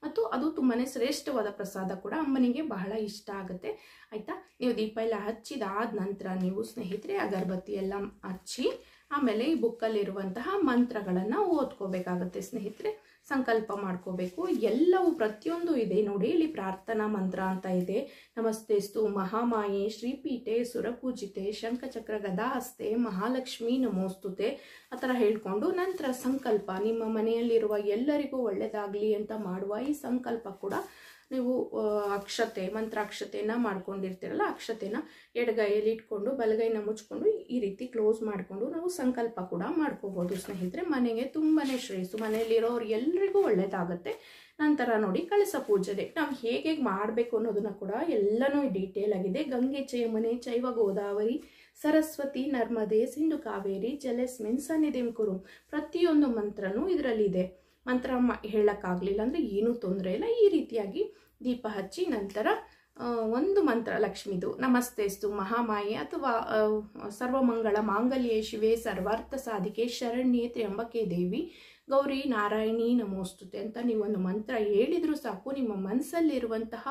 ಮತ್ತು ಅದು ತುಂಬಾ ಶ್ರೇಷ್ಠವಾದ ಪ್ರಸಾದ ಕೂಡ, ಅಮ್ಮನಿಗೆ ಬಹಳ ಇಷ್ಟ ಆಗುತ್ತೆ ಆಯಿತಾ. ನೀವು ದೀಪ ಎಲ್ಲ ಹಚ್ಚಿದಾದ ನಂತರ ನೀವು ಸ್ನೇಹಿತರೆ ಅಗರಬತ್ತಿ ಎಲ್ಲ ಹಚ್ಚಿ ಆಮೇಲೆ ಈ ಬುಕ್ಕಲ್ಲಿರುವಂತಹ ಮಂತ್ರಗಳನ್ನು ಓದ್ಕೋಬೇಕಾಗತ್ತೆ ಸ್ನೇಹಿತರೆ. ಸಂಕಲ್ಪ ಮಾಡ್ಕೋಬೇಕು. ಎಲ್ಲವೂ ಪ್ರತಿಯೊಂದು ಇದೆ ನೋಡಿ, ಇಲ್ಲಿ ಪ್ರಾರ್ಥನಾ ಮಂತ್ರ ಅಂತ ಇದೆ. ನಮಸ್ತೆ ಸ್ತು ಮಹಾಮಾಯೆ ಶ್ರೀಪೀಠೆ ಸುರಪೂಜಿತೆ ಶಂಖಚಕ್ರ ಗದಾಹಸ್ತೆ ಮಹಾಲಕ್ಷ್ಮೀ ನಮೋಸ್ತುತೆ ಆ ಥರ ಹೇಳಿಕೊಂಡು ನಂತರ ಸಂಕಲ್ಪ, ನಿಮ್ಮ ಮನೆಯಲ್ಲಿರುವ ಎಲ್ಲರಿಗೂ ಒಳ್ಳೆಯದಾಗಲಿ ಅಂತ ಮಾಡುವ ಈ ಸಂಕಲ್ಪ ಕೂಡ ನೀವು ಅಕ್ಷತೆ ಮಂತ್ರಾಕ್ಷತೆನ ಮಾಡ್ಕೊಂಡಿರ್ತೀರಲ್ಲ, ಅಕ್ಷತೆನ ಎಡಗೈಯಲ್ಲಿ ಇಟ್ಕೊಂಡು ಬಲಗೈನ ಮುಚ್ಕೊಂಡು ಈ ರೀತಿ ಕ್ಲೋಸ್ ಮಾಡಿಕೊಂಡು ನಾವು ಸಂಕಲ್ಪ ಕೂಡ ಮಾಡ್ಕೋಬೋದು ಸ್ನೇಹಿತರೆ. ಮನೆಗೆ ತುಂಬಾ ಶ್ರೇಯಸ್ಸು, ಮನೆಯಲ್ಲಿರೋರು ಎಲ್ರಿಗೂ ಒಳ್ಳೆಯದಾಗುತ್ತೆ. ನಂತರ ನೋಡಿ ಕಳಸ ಪೂಜೆಗೆ ನಾವು ಹೇಗೆ ಹೇಗೆ ಮಾಡಬೇಕು ಅನ್ನೋದನ್ನು ಕೂಡ ಎಲ್ಲನೂ ಡೀಟೇಲ್ ಆಗಿದೆ. ಗಂಗೆ ಚೇಮನೆ ಚೈವ ಗೋದಾವರಿ ಸರಸ್ವತಿ ನರ್ಮದೆ ಸಿಂಧು ಕಾವೇರಿ ಜಲಸ್ಮಿನ್ ಸನ್ನಿಧಿಂ ಕುರು ಪ್ರತಿಯೊಂದು ಮಂತ್ರನೂ ಇದರಲ್ಲಿದೆ. ಮಂತ್ರ ಹೇಳೋಕ್ಕಾಗಲಿಲ್ಲ ಅಂದರೆ ಏನೂ ತೊಂದರೆ ಇಲ್ಲ. ಈ ರೀತಿಯಾಗಿ ದೀಪ ಹಚ್ಚಿ ನಂತರ ಒಂದು ಮಂತ್ರ ಲಕ್ಷ್ಮೀದು ನಮಸ್ತೆಸ್ತು ಮಹಾಮಾಯೆ ಅಥವಾ ಸರ್ವಮಂಗಳ ಮಾಂಗಲ್ಯೇ ಶಿವೆ ಸರ್ವಾರ್ಥ ಸಾಧಿಕೆ ಶರಣ್ಯೆ ತ್ರ್ಯಂಬಕೆ ದೇವಿ ಗೌರಿ ನಾರಾಯಣಿ ನಮೋಸ್ತುತೆ ಅಂತ ನೀವೊಂದು ಮಂತ್ರ ಹೇಳಿದರೂ ಸಾಕು, ನಿಮ್ಮ ಮನಸ್ಸಲ್ಲಿರುವಂತಹ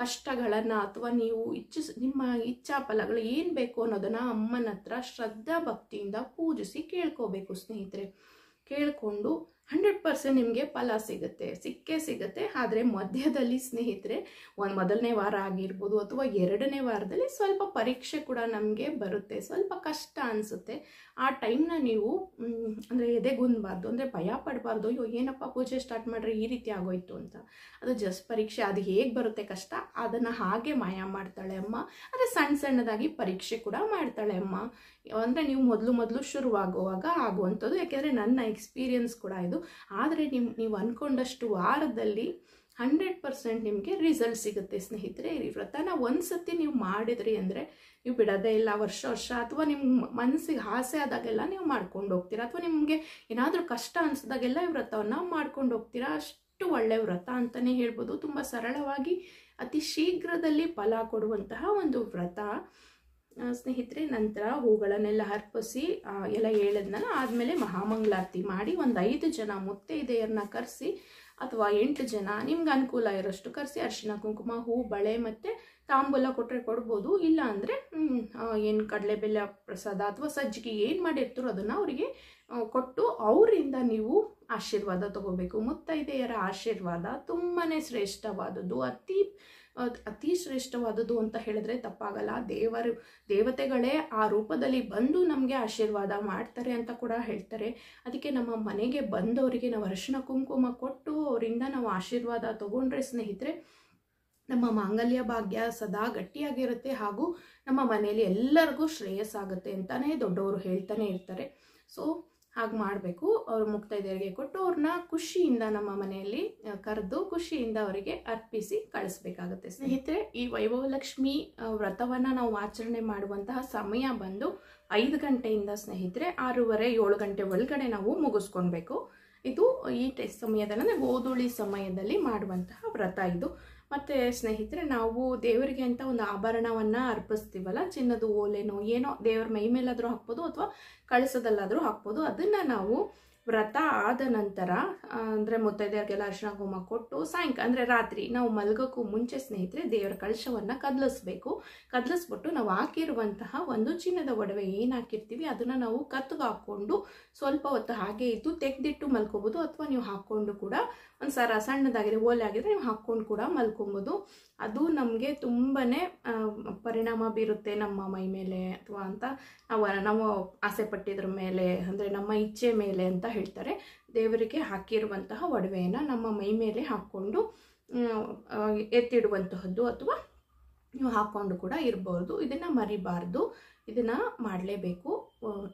ಕಷ್ಟಗಳನ್ನು ಅಥವಾ ನೀವು ಇಚ್ಛ ನಿಮ್ಮ ಇಚ್ಛಾಫಲಗಳು ಏನು ಬೇಕು ಅನ್ನೋದನ್ನು ಅಮ್ಮನ ಹತ್ರ ಶ್ರದ್ಧಾ ಭಕ್ತಿಯಿಂದ ಪೂಜಿಸಿ ಕೇಳ್ಕೋಬೇಕು ಸ್ನೇಹಿತರೆ. ಕೇಳಿಕೊಂಡು ಹಂಡ್ರೆಡ್ ಪರ್ಸೆಂಟ್ ನಿಮಗೆ ಫಲ ಸಿಗುತ್ತೆ, ಸಿಕ್ಕೇ ಸಿಗುತ್ತೆ. ಆದರೆ ಮಧ್ಯದಲ್ಲಿ ಸ್ನೇಹಿತರೆ ಒಂದು ಮೊದಲನೇ ವಾರ ಆಗಿರ್ಬೋದು ಅಥವಾ ಎರಡನೇ ವಾರದಲ್ಲಿ ಸ್ವಲ್ಪ ಪರೀಕ್ಷೆ ಕೂಡ ನಮಗೆ ಬರುತ್ತೆ, ಸ್ವಲ್ಪ ಕಷ್ಟ ಅನಿಸುತ್ತೆ. ಆ ಟೈಮ್ನ ನೀವು ಅಂದರೆ ಎದೆಗುಂದಬಾರ್ದು, ಅಂದರೆ ಭಯ ಪಡಬಾರ್ದು. ಅಯ್ಯೋ ಏನಪ್ಪ ಪೂಜೆ ಸ್ಟಾರ್ಟ್ ಮಾಡಿದ್ರೆ ಈ ರೀತಿ ಆಗೋಯ್ತು ಅಂತ. ಅದು ಜಸ್ಟ್ ಪರೀಕ್ಷೆ, ಅದು ಹೇಗೆ ಬರುತ್ತೆ ಕಷ್ಟ ಅದನ್ನು ಹಾಗೆ ಮಾಯ ಮಾಡ್ತಾಳೆ ಅಮ್ಮ. ಅಂದರೆ ಸಣ್ಣ ಸಣ್ಣದಾಗಿ ಪರೀಕ್ಷೆ ಕೂಡ ಮಾಡ್ತಾಳೆ ಅಮ್ಮ. ಅಂದರೆ ನೀವು ಮೊದಲು ಮೊದಲು ಶುರುವಾಗುವಾಗ ಆಗುವಂಥದ್ದು, ಯಾಕೆಂದರೆ ನನ್ನ ಎಕ್ಸ್ಪೀರಿಯನ್ಸ್ ಕೂಡ ಇದು. ಆದರೆ ನಿಮ್ ನೀವು ಅಂದ್ಕೊಂಡಷ್ಟು ವಾರದಲ್ಲಿ ಹಂಡ್ರೆಡ್ ಪರ್ಸೆಂಟ್ ನಿಮಗೆ ರಿಸಲ್ಟ್ ಸಿಗುತ್ತೆ ಸ್ನೇಹಿತರೆ. ಈ ವ್ರತನ ಒಂದು ಸತಿ ನೀವು ಮಾಡಿದ್ರಿ ಅಂದರೆ ನೀವು ಬಿಡೋದೇ ಇಲ್ಲ, ವರ್ಷ ವರ್ಷ ಅಥವಾ ನಿಮ್ಮ ಮನಸ್ಸಿಗೆ ಆಸೆ ಆದಾಗೆಲ್ಲ ನೀವು ಮಾಡ್ಕೊಂಡು ಹೋಗ್ತೀರಾ, ಅಥವಾ ನಿಮಗೆ ಏನಾದರೂ ಕಷ್ಟ ಅನಿಸಿದಾಗೆಲ್ಲ ಈ ವ್ರತವನ್ನು ಮಾಡ್ಕೊಂಡು ಹೋಗ್ತೀರಾ. ಅಷ್ಟು ಒಳ್ಳೆಯ ವ್ರತ ಅಂತಲೇ ಹೇಳ್ಬೋದು. ತುಂಬ ಸರಳವಾಗಿ ಅತಿ ಶೀಘ್ರದಲ್ಲಿ ಫಲ ಕೊಡುವಂತಹ ಒಂದು ವ್ರತ ಸ್ನೇಹಿತರೆ. ನಂತರ ಹೂಗಳನ್ನೆಲ್ಲ ಅರ್ಪಿಸಿ ಎಲ್ಲ ಹೇಳಿದ್ನಲ್ಲ, ಆದಮೇಲೆ ಮಹಾಮಂಗಳಾರತಿ ಮಾಡಿ ಒಂದು ಐದು ಜನ ಮುತ್ತೈದೆಯರನ್ನ ಕರೆಸಿ ಅಥವಾ ಎಂಟು ಜನ ನಿಮ್ಗೆ ಅನುಕೂಲ ಇರೋಷ್ಟು ಕರೆಸಿ ಅರಿಶಿಣ ಕುಂಕುಮ ಹೂ ಬಳೆ ಮತ್ತು ತಾಂಬೂಲ ಕೊಟ್ಟರೆ ಕೊಡ್ಬೋದು. ಇಲ್ಲ ಅಂದರೆ ಏನು ಕಡಲೆಬೇಳೆ ಪ್ರಸಾದ ಅಥವಾ ಸಜ್ಜಿಗೆ ಏನು ಮಾಡಿರ್ತಾರೋ ಅದನ್ನು ಅವರಿಗೆ ಕೊಟ್ಟು ಅವರಿಂದ ನೀವು ಆಶೀರ್ವಾದ ತಗೋಬೇಕು. ಮುತ್ತೈದೆಯರ ಆಶೀರ್ವಾದ ತುಂಬಾ ಶ್ರೇಷ್ಠವಾದದ್ದು, ಅತಿ ಅತಿ ಶ್ರೇಷ್ಠವಾದದ್ದು ಅಂತ ಹೇಳಿದ್ರೆ ತಪ್ಪಾಗಲ್ಲ. ದೇವರು ದೇವತೆಗಳೇ ಆ ರೂಪದಲ್ಲಿ ಬಂದು ನಮಗೆ ಆಶೀರ್ವಾದ ಮಾಡ್ತಾರೆ ಅಂತ ಕೂಡ ಹೇಳ್ತಾರೆ. ಅದಕ್ಕೆ ನಮ್ಮ ಮನೆಗೆ ಬಂದವರಿಗೆ ನಾವು ಅರಿಶಿಣ ಕುಂಕುಮ ಕೊಟ್ಟು ಅವರಿಂದ ನಾವು ಆಶೀರ್ವಾದ ತಗೊಂಡ್ರೆ ಸ್ನೇಹಿತರೆ ನಮ್ಮ ಮಾಂಗಲ್ಯ ಭಾಗ್ಯ ಸದಾ ಗಟ್ಟಿಯಾಗಿರುತ್ತೆ, ಹಾಗೂ ನಮ್ಮ ಮನೆಯಲ್ಲಿ ಎಲ್ಲರಿಗೂ ಶ್ರೇಯಸ್ಸಾಗುತ್ತೆ ಅಂತಲೇ ದೊಡ್ಡವರು ಹೇಳ್ತಾನೆ ಇರ್ತಾರೆ. ಸೊ ಹಾಗೆ ಮಾಡಬೇಕು. ಅವ್ರ ಮುಕ್ತೈದೆಯರಿಗೆ ಕೊಟ್ಟು ಅವ್ರನ್ನ ಖುಷಿಯಿಂದ ನಮ್ಮ ಮನೆಯಲ್ಲಿ ಕರೆದು ಖುಷಿಯಿಂದ ಅವರಿಗೆ ಅರ್ಪಿಸಿ ಕಳಿಸ್ಬೇಕಾಗುತ್ತೆ ಸ್ನೇಹಿತರೆ. ಈ ವೈಭವಲಕ್ಷ್ಮಿ ವ್ರತವನ್ನು ನಾವು ಆಚರಣೆ ಮಾಡುವಂತಹ ಸಮಯ ಬಂದು ಐದು ಗಂಟೆಯಿಂದ ಸ್ನೇಹಿತರೆ ಆರೂವರೆ ಏಳು ಗಂಟೆ ಒಳಗಡೆ ನಾವು ಮುಗಿಸ್ಕೊಳ್ಬೇಕು. ಇದು ಈ ಸಮಯದಲ್ಲಿ ಅಂದರೆ ಗೋಧೂಳಿ ಸಮಯದಲ್ಲಿ ಮಾಡುವಂತಹ ವ್ರತ ಇದು. ಮತ್ತು ಸ್ನೇಹಿತರೆ ನಾವು ದೇವರಿಗೆ ಅಂತ ಒಂದು ಆಭರಣವನ್ನು ಅರ್ಪಿಸ್ತೀವಲ್ಲ, ಚಿನ್ನದ ಓಲೆನೋ ಏನೋ ದೇವ್ರ ಮೈ ಮೇಲಾದರೂ ಹಾಕ್ಬೋದು ಅಥವಾ ಕಳಸದಲ್ಲಾದರೂ ಹಾಕ್ಬೋದು. ಅದನ್ನು ನಾವು ವ್ರತ ಆದ ನಂತರ ಅಂದರೆ ಮುತ್ತೈದೆಯರಿಗೆಲ್ಲ ಅರಿಶಿಣ ಕುಂಕುಮ ಕೊಟ್ಟು ಸಾಯಂಕಾಲ ಅಂದರೆ ರಾತ್ರಿ ನಾವು ಮಲಗೋಕ್ಕೂ ಮುಂಚೆ ಸ್ನೇಹಿತರೆ ದೇವರ ಕಳಶವನ್ನು ಕದಲಿಸ್ಬೇಕು. ಕದಲಿಸ್ಬಿಟ್ಟು ನಾವು ಹಾಕಿರುವಂತಹ ಒಂದು ಚಿನ್ನದ ಒಡವೆ ಏನು ಹಾಕಿರ್ತೀವಿ ಅದನ್ನು ನಾವು ಕತ್ತಗೆ ಹಾಕ್ಕೊಂಡು ಸ್ವಲ್ಪ ಹೊತ್ತು ಹಾಗೆ ಇದ್ದು ತೆಗೆದಿಟ್ಟು ಮಲ್ಕೊಬೋದು, ಅಥವಾ ನೀವು ಹಾಕ್ಕೊಂಡು ಕೂಡ ಒಂದು ಸರ ಸಣ್ಣದಾಗಿರೋ ಓಲೆ ಆಗಿದ್ರೆ ನೀವು ಹಾಕ್ಕೊಂಡು ಕೂಡ ಮಲ್ಕೊಬೋದು. ಅದು ನಮಗೆ ತುಂಬಾ ಪರಿಣಾಮ ಬೀರುತ್ತೆ ನಮ್ಮ ಮೈ ಮೇಲೆ ಅಥವಾ ಅಂತ ನಾವು ನಾವು ಆಸೆ ಪಟ್ಟಿದ್ರ ಮೇಲೆ ಅಂದರೆ ನಮ್ಮ ಇಚ್ಛೆ ಮೇಲೆ ಅಂತ ಹೇಳ್ತಾರೆ. ದೇವರಿಗೆ ಹಾಕಿರುವಂತಹ ಒಡವೆಯನ್ನು ನಮ್ಮ ಮೈ ಮೇಲೆ ಹಾಕ್ಕೊಂಡು ಎತ್ತಿಡುವಂತಹದ್ದು ಅಥವಾ ನೀವು ಹಾಕ್ಕೊಂಡು ಕೂಡ ಇರ್ಬೋದು. ಇದನ್ನು ಮರಿಬಾರ್ದು, ಇದನ್ನು ಮಾಡಲೇಬೇಕು.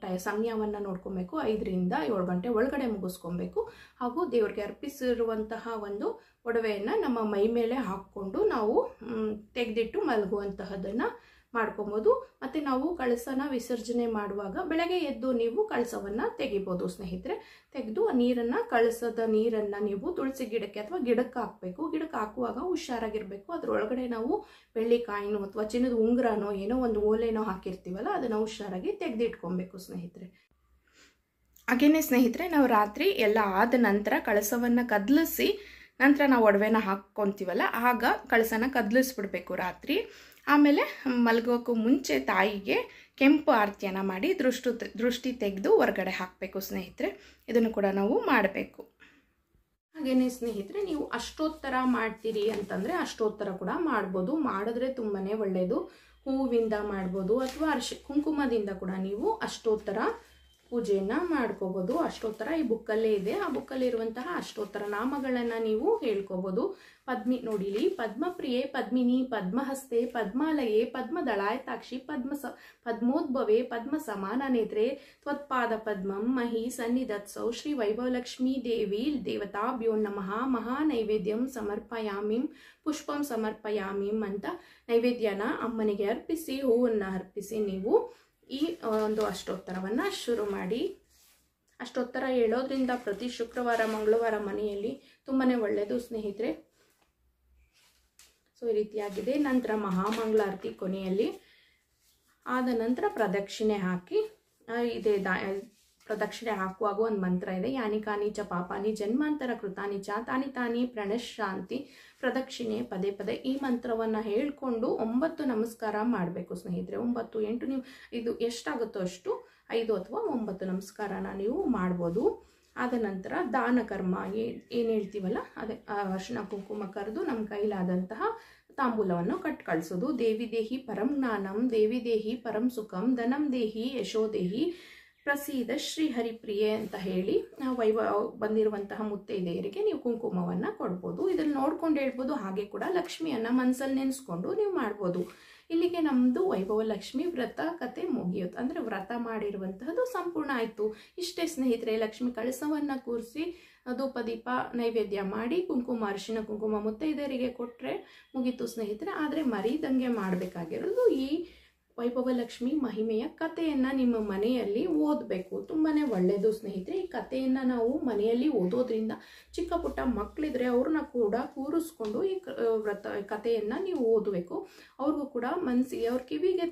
ಟೈ ಸಮಯವನ್ನು ನೋಡ್ಕೊಬೇಕು, ಐದರಿಂದ ಏಳು ಗಂಟೆ ಒಳಗಡೆ ಮುಗಿಸ್ಕೊಬೇಕು. ಹಾಗೂ ದೇವರಿಗೆ ಅರ್ಪಿಸಿರುವಂತಹ ಒಂದು ಒಡವೆಯನ್ನು ನಮ್ಮ ಮೈ ಮೇಲೆ ಹಾಕ್ಕೊಂಡು ನಾವು ತೆಗೆದಿಟ್ಟು ಮಲಗುವಂತಹದನ್ನು ಮಾಡ್ಕೊಬೋದು. ಮತ್ತು ನಾವು ಕಳಸನ ವಿಸರ್ಜನೆ ಮಾಡುವಾಗ ಬೆಳಗ್ಗೆ ಎದ್ದು ನೀವು ಕಳಸವನ್ನು ತೆಗಿಬೋದು ಸ್ನೇಹಿತರೆ. ತೆಗೆದು ಆ ನೀರನ್ನು ಕಳಸದ ನೀರನ್ನು ನೀವು ತುಳಸಿ ಗಿಡಕ್ಕೆ ಅಥವಾ ಗಿಡಕ್ಕೆ ಹಾಕಬೇಕು. ಗಿಡಕ್ಕೆ ಹಾಕುವಾಗ ಹುಷಾರಾಗಿರಬೇಕು. ಅದರೊಳಗಡೆ ನಾವು ಬೆಳ್ಳಿ ಕಾಯಿನೋ ಅಥವಾ ಚಿನ್ನದ ಉಂಗುರನೋ ಏನೋ ಒಂದು ಓಲೆನೋ ಹಾಕಿರ್ತೀವಲ್ಲ ಅದನ್ನು ಹುಷಾರಾಗಿ ತೆಗೆದಿಟ್ಕೊಬೇಕು ಸ್ನೇಹಿತರೆ. ಹಾಗೆಯೇ ಸ್ನೇಹಿತರೆ ನಾವು ರಾತ್ರಿ ಎಲ್ಲ ಆದ ನಂತರ ಕಳಸವನ್ನು ಕದಲಿಸಿ ನಂತರ ನಾವು ಒಡವೆನ ಹಾಕ್ಕೊತೀವಲ್ಲ ಆಗ ಕಳಸನ ಕದಲಿಸ್ಬಿಡ್ಬೇಕು ರಾತ್ರಿ. ಆಮೇಲೆ ಮಲಗೋಕ್ಕೂ ಮುಂಚೆ ತಾಯಿಗೆ ಕೆಂಪು ಆರತಿಯನ್ನು ಮಾಡಿ ದೃಷ್ಟು ದೃಷ್ಟಿ ತೆಗೆದು ಹೊರಗಡೆ ಹಾಕಬೇಕು ಸ್ನೇಹಿತರೆ. ಇದನ್ನು ಕೂಡ ನಾವು ಮಾಡಬೇಕು. ಹಾಗೆಯೇ ಸ್ನೇಹಿತರೆ ನೀವು ಅಷ್ಟೋತ್ತರ ಮಾಡ್ತೀರಿ ಅಂತಂದರೆ ಅಷ್ಟೋತ್ತರ ಕೂಡ ಮಾಡ್ಬೋದು. ಮಾಡಿದ್ರೆ ತುಂಬಾ ಒಳ್ಳೆಯದು. ಹೂವಿಂದ ಮಾಡ್ಬೋದು ಅಥವಾ ಅರ್ಶಿ ಕುಂಕುಮದಿಂದ ಕೂಡ ನೀವು ಅಷ್ಟೋತ್ತರ ಪೂಜೆಯನ್ನು ಮಾಡ್ಕೋಬೋದು. ಅಷ್ಟೋತ್ತರ ಈ ಬುಕ್ಕಲ್ಲೇ ಇದೆ. ಆ ಬುಕ್ಕಲ್ಲಿರುವಂತಹ ಅಷ್ಟೋತ್ತರ ನಾಮಗಳನ್ನು ನೀವು ಹೇಳ್ಕೋಬೋದು. ಪದ್ಮಿ ನೋಡಿಲಿ ಪದ್ಮಪ್ರಿಯೆ ಪದ್ಮಿನಿ ಪದ್ಮಹಸ್ತೆ ಪದ್ಮಾಲಯೇ ಪದ್ಮದಳಾಯತಾಕ್ಷಿ ಪದ್ಮ ಸ ಪದ್ಮೋದ್ಭವೆ ಪದ್ಮ ಸಮಾನ ನೇತ್ರೆ ತ್ವತ್ಪಾದ ಪದ್ಮಂ ಮಹಿ ಸನ್ನಿಧತ್ಸೌ ಶ್ರೀ ವೈಭವಲಕ್ಷ್ಮೀ ದೇವಿ ದೇವತಾಭ್ಯೋ ನಮಃ ಮಹಾ ನೈವೇದ್ಯಂ ಸಮರ್ಪಯಾಮಿ ಪುಷ್ಪಂ ಸಮರ್ಪಯಾಮಿ ಅಂತ ನೈವೇದ್ಯನ ಅಮ್ಮನಿಗೆ ಅರ್ಪಿಸಿ ಹೂವನ್ನು ಅರ್ಪಿಸಿ ನೀವು ಈ ಒಂದು ಅಷ್ಟೋತ್ತರವನ್ನು ಶುರು ಮಾಡಿ. ಅಷ್ಟೋತ್ತರ ಹೇಳೋದ್ರಿಂದ ಪ್ರತಿ ಶುಕ್ರವಾರ ಮಂಗಳವಾರ ಮನೆಯಲ್ಲಿ ತುಂಬಾ ಒಳ್ಳೆಯದು ಸ್ನೇಹಿತರೆ. सो रीतियाಗಿದೆ। ನಂತರ ಮಹಾಮಂಗಳಾರತಿ ಕೊನೆಯಲ್ಲಿ ಆದ ನಂತರ ಪ್ರದಕ್ಷಿಣೆ ಹಾಕಿ ಇದೆ। ಪ್ರದಕ್ಷಿಣೆ ಹಾಕುವಾಗ ಒಂದು ಮಂತ್ರ ಇದೆ, ಯಾನಿಕಾನಿ ಚ ಪಾಪಾನಿ ಜನ್ಮಾಂತರ ಕೃತಾನಿ ಚ ತಾನಿ ತಾನಿ ಪ್ರಣಶ್ಯಾಂತಿ ಪ್ರದಕ್ಷಿಣೆ ಪದೇ ಪದೇ ಈ ಮಂತ್ರವನ್ನು ಹೇಳಿಕೊಂಡು ಒಂಬತ್ತು ನಮಸ್ಕಾರ ಮಾಡಬೇಕು ಸ್ನೇಹಿತರೆ। ಒಂಬತ್ತು ಎಂಟು ನೀವು ಇದು ಎಷ್ಟಾಗುತ್ತೋ ಅಷ್ಟು ಐದು ಅಥವಾ ಒಂಬತ್ತು ನಮಸ್ಕಾರನ ನೀವು ಮಾಡ್ಬೋದು। ಆದ ನಂತರ ದಾನ ಕರ್ಮ ಏನು ಹೇಳ್ತೀವಲ್ಲ ಅದೇ ಅರ್ಶಿಣ ಕುಂಕುಮ ಕರೆದು ನಮ್ಮ ಕೈಲಾದಂತಹ ತಾಂಬೂಲವನ್ನು ಕಟ್ ಕಳಿಸೋದು। ದೇವಿ ದೇಹಿ ಪರಂ ಜ್ಞಾನಂ ದೇವಿ ದೇಹಿ ಪರಂ ಸುಖಂ ಧನಂ ದೇಹಿ ಯಶೋ ದೇಹಿ ಪ್ರಸೀದ ಶ್ರೀಹರಿಪ್ರಿಯೆ ಅಂತ ಹೇಳಿ ವೈಭವ ಬಂದಿರುವಂತಹ ಮುತ್ತೈದೆಯರಿಗೆ ನೀವು ಕುಂಕುಮವನ್ನು ಕೊಡ್ಬೋದು। ಇದನ್ನು ನೋಡ್ಕೊಂಡು ಹೇಳ್ಬೋದು, ಹಾಗೆ ಕೂಡ ಲಕ್ಷ್ಮಿಯನ್ನು ಮನಸ್ಸಲ್ಲಿ ನೆನೆಸ್ಕೊಂಡು ನೀವು ಮಾಡ್ಬೋದು। ಇಲ್ಲಿಗೆ ನಮ್ಮದು ವೈಭವ ಲಕ್ಷ್ಮಿ ವ್ರತ ಕತೆ ಮುಗಿಯುತ್ತೆ, ಅಂದರೆ ವ್ರತ ಮಾಡಿರುವಂತಹದ್ದು ಸಂಪೂರ್ಣ ಆಯಿತು। ಇಷ್ಟೇ ಸ್ನೇಹಿತರೆ, ಲಕ್ಷ್ಮಿ ಕಳಸವನ್ನು ಕೂರಿಸಿ ಧೂಪ ದೀಪ ನೈವೇದ್ಯ ಮಾಡಿ ಕುಂಕುಮ ಅರಿಶಿನ ಕುಂಕುಮ ಮುತ್ತೈದೆಯರಿಗೆ ಕೊಟ್ಟರೆ ಮುಗೀತು ಸ್ನೇಹಿತರೆ। ಆದರೆ ಮರೀದಂಗೆ ಮಾಡಬೇಕಾಗಿರೋದು ಈ ವೈಭವಲಕ್ಷ್ಮಿ ಮಹಿಮೆಯ ಕಥೆಯನ್ನು ನಿಮ್ಮ ಮನೆಯಲ್ಲಿ ಓದಬೇಕು, ತುಂಬಾ ಒಳ್ಳೆಯದು ಸ್ನೇಹಿತರೆ। ಈ ಕಥೆಯನ್ನು ನಾವು ಮನೆಯಲ್ಲಿ ಓದೋದ್ರಿಂದ ಚಿಕ್ಕ ಪುಟ್ಟ ಮಕ್ಕಳಿದ್ರೆ ಅವ್ರನ್ನ ಕೂಡ ಕೂರಿಸ್ಕೊಂಡು ಈ ವ್ರತ ಕಥೆಯನ್ನು ನೀವು ಓದಬೇಕು, ಅವ್ರಿಗೂ ಕೂಡ ಮನಸ್ಸಿಗೆ ಅವ್ರ ಕಿವಿಗೆ